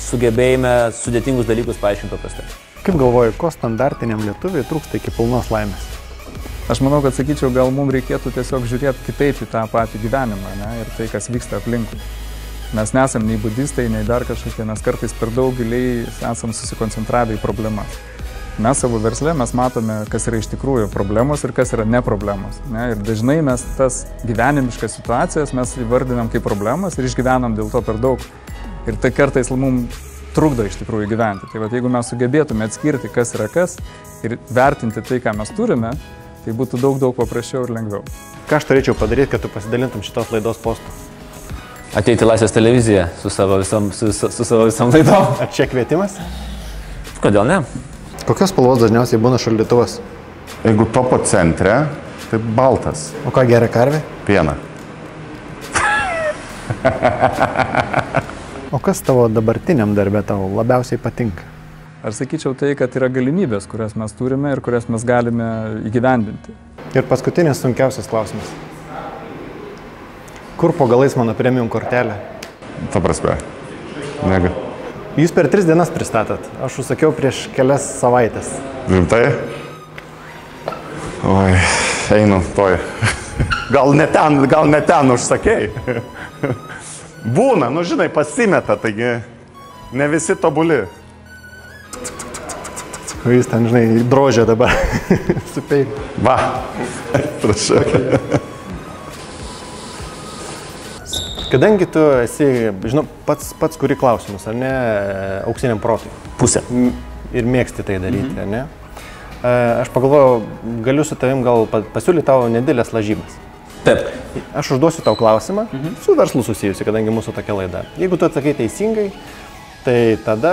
sugebėjime sudėtingus dalykus paaiškinti paprastai. Kaip galvoji, ko standartiniam lietuviui trūksta iki pilnos laimės? Aš manau, kad sakyčiau, gal mums reikėtų tiesiog žiūrėti kitaip į tą patį gyvenimą, ne, ir tai, kas vyksta aplinkui. Mes nesam nei budistai, nei dar kažkokie, nes kartais per daug giliai esam susikoncentravę į problemas. Mes savo versle mes matome, kas yra iš tikrųjų problemos ir kas yra ne problemos. Ne, ir dažnai mes tas gyvenimiškas situacijas mes įvardinam kaip problemas ir išgyvenam dėl to per daug. Ir tai kartais mums trukdo iš tikrųjų gyventi. Tai vat, jeigu mes sugebėtume atskirti, kas yra kas ir vertinti tai, ką mes turime, tai būtų daug, daug paprasčiau ir lengviau. Ką aš turėčiau padaryti, kad tu pasidalintum šitos laidos postą? Ateiti Laisvės televiziją su savo visam, su, su savo visam laidom. Ar čia kvietimas? Kodėl ne? Kokios spalvos dažniausiai būna šaldytuvas? Jeigu topo centre, tai baltas. O ką geria karvė? Piena. O kas tavo dabartiniam darbe tau labiausiai patinka? Aš sakyčiau tai, kad yra galimybės, kurias mes turime ir kurias mes galime įgyvendinti. Ir paskutinis sunkiausias klausimas. Kur po galais mano premium kortelė? Ta prasme, nega. Jūs per tris dienas pristatat. Aš užsakiau prieš kelias savaitės. Rimtai? Oi, einu, toj. Gal ne ten, gal ne ten užsakėjai. Būna, nu žinai, pasimeta, taigi ne visi tobuli. Jis ten, žinai, drožia dabar. Supeikia. Va, prašau. Kadangi tu esi, žinau, pats, pats kuri klausimus, ar ne, auksiniam protui. Pusė. Ir mėgsti tai daryti, mm-hmm. ar ne? Aš pagalvojau, galiu su tavim gal pasiūlyti tau nedėlės lažybas. Taip. Aš užduosiu tau klausimą, mhm. su verslu susijusi, kadangi mūsų tokia laida. Jeigu tu atsakai teisingai, tai tada,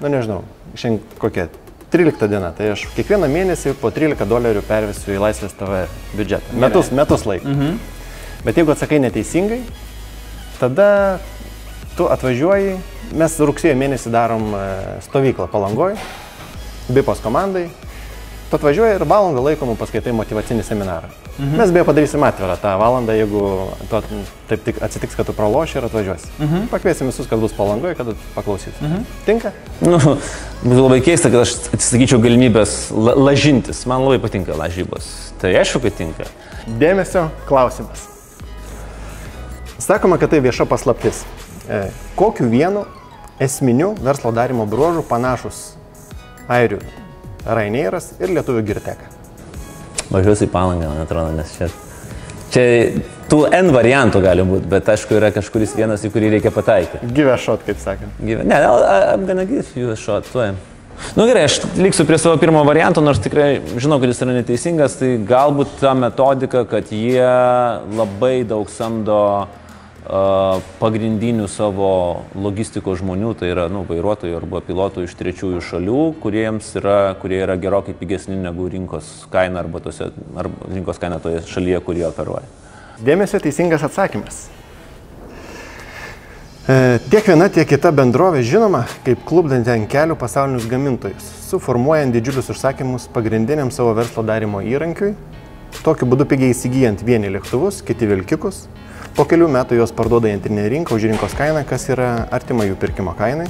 nu nežinau, šiandien kokia, trylikta diena, tai aš kiekvieną mėnesį po trylika dolerių pervisiu į Laisvės T V biudžetą. Metus, metus laiko. Mhm. Bet jeigu atsakai neteisingai, tada tu atvažiuoji, mes rugsėjo mėnesį darom stovyklą Palangoj, Bipos komandai. Tu atvažiuoji ir valandą laikomų paskaitai motivacinį seminarą. Mhm. Mes beje padarysim atvirą tą valandą, jeigu tu taip tik atsitiks, kad tu praloši ir atvažiuosi. Mhm. Pakviesim visus, kad bus Palangoj, kad paklausysi. Mhm. Tinka? Nu, būtų labai keista, kad aš atsisakyčiau galimybės la lažintis. Man labai patinka lažybos. Tai aišku, kad tinka. Dėmesio klausimas. Sakoma, kad tai vieša paslaptis. E, kokiu vienu esminiu verslo darymo bruožu panašus airių Raineiras ir lietuvių girteka? Važiuosiu į Palangą, man atrodo, nes čia, čia tų N variantų gali būti, bet aišku yra kažkuris vienas, į kurį reikia pataikyti. Give a shot, kaip sakant. Give, ne, I'm gonna give you a shot, tuoj. Nu gerai, aš liksiu prie savo pirmo varianto, nors tikrai žinau, kad jis yra neteisingas, tai galbūt ta metodika, kad jie labai daug samdo pagrindinių savo logistikos žmonių, tai yra nu, vairuotojų arba pilotų iš trečiųjų šalių, kuriems yra, kurie yra gerokai pigesni negu rinkos kaina arba, tose, arba rinkos kaina toje šalyje, kur jie operuoja. Dėmesio, teisingas atsakymas. E, tiek viena, tiek kita bendrovė žinoma kaip klubdanti ant kelių pasaulinius gamintojus, suformuojant didžiulius užsakymus pagrindiniam savo verslo darymo įrankiui, tokiu būdu pigiai įsigijant vieni lėktuvus, kiti vilkikus. Po kelių metų jos parduoda į antrinę rinką už rinkos kainą, kas yra artima jų pirkimo kainai.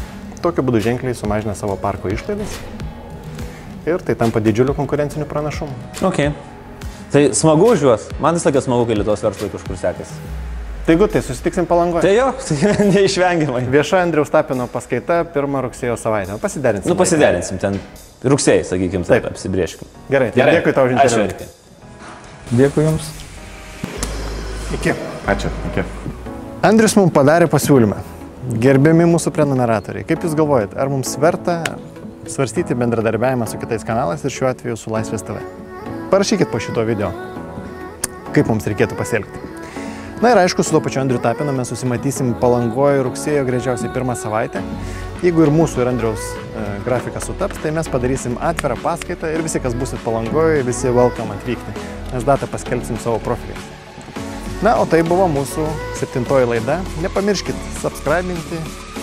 Tokiu būdu ženkliai sumažina savo parko išlaidas ir tai tampa didžiuliu konkurenciniu pranašumu. Ok. Tai smagu už juos. Man visą laiką smagu, kai Lietuvos verslai kažkur sekasi. Taigi, tai susitiksim Palangoje. Tai jo, tai neišvengiamai. Vieša Andriaus Tapino paskaita pirmą rugsėjo savaitę. Pasiderinsim. Nu, pasiderinsim ten rugsėjai, sakykim, taip, taip apsibrėžkim. Gerai, tai gerai. Dėkui tau už interviu. Dėkui jums. Iki. Ačiū. Iki. Andrius mums padarė pasiūlymą. Gerbiami mūsų prenumeratoriai, kaip jūs galvojat, ar mums verta svarstyti bendradarbiavimą su kitais kanalais ir šiuo atveju su Laisvės T V? Parašykit po šito video, kaip mums reikėtų pasielgti. Na ir aišku, su to pačiu Andriu Tapinu mes susimatysim Palangoje rugsėjo greičiausiai pirmą savaitę. Jeigu ir mūsų ir Andriaus e, grafikas sutaps, tai mes padarysim atvirą paskaitą ir visi, kas busit Palangoje, visi welcome atvykti. Mes datą paskelbsim savo profiliais. Na, o tai buvo mūsų septintoji laida. Nepamirškit subscribinti,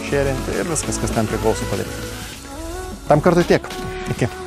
sharinti ir viskas, kas ten priklauso padaryti. Tam kartu tiek. Iki.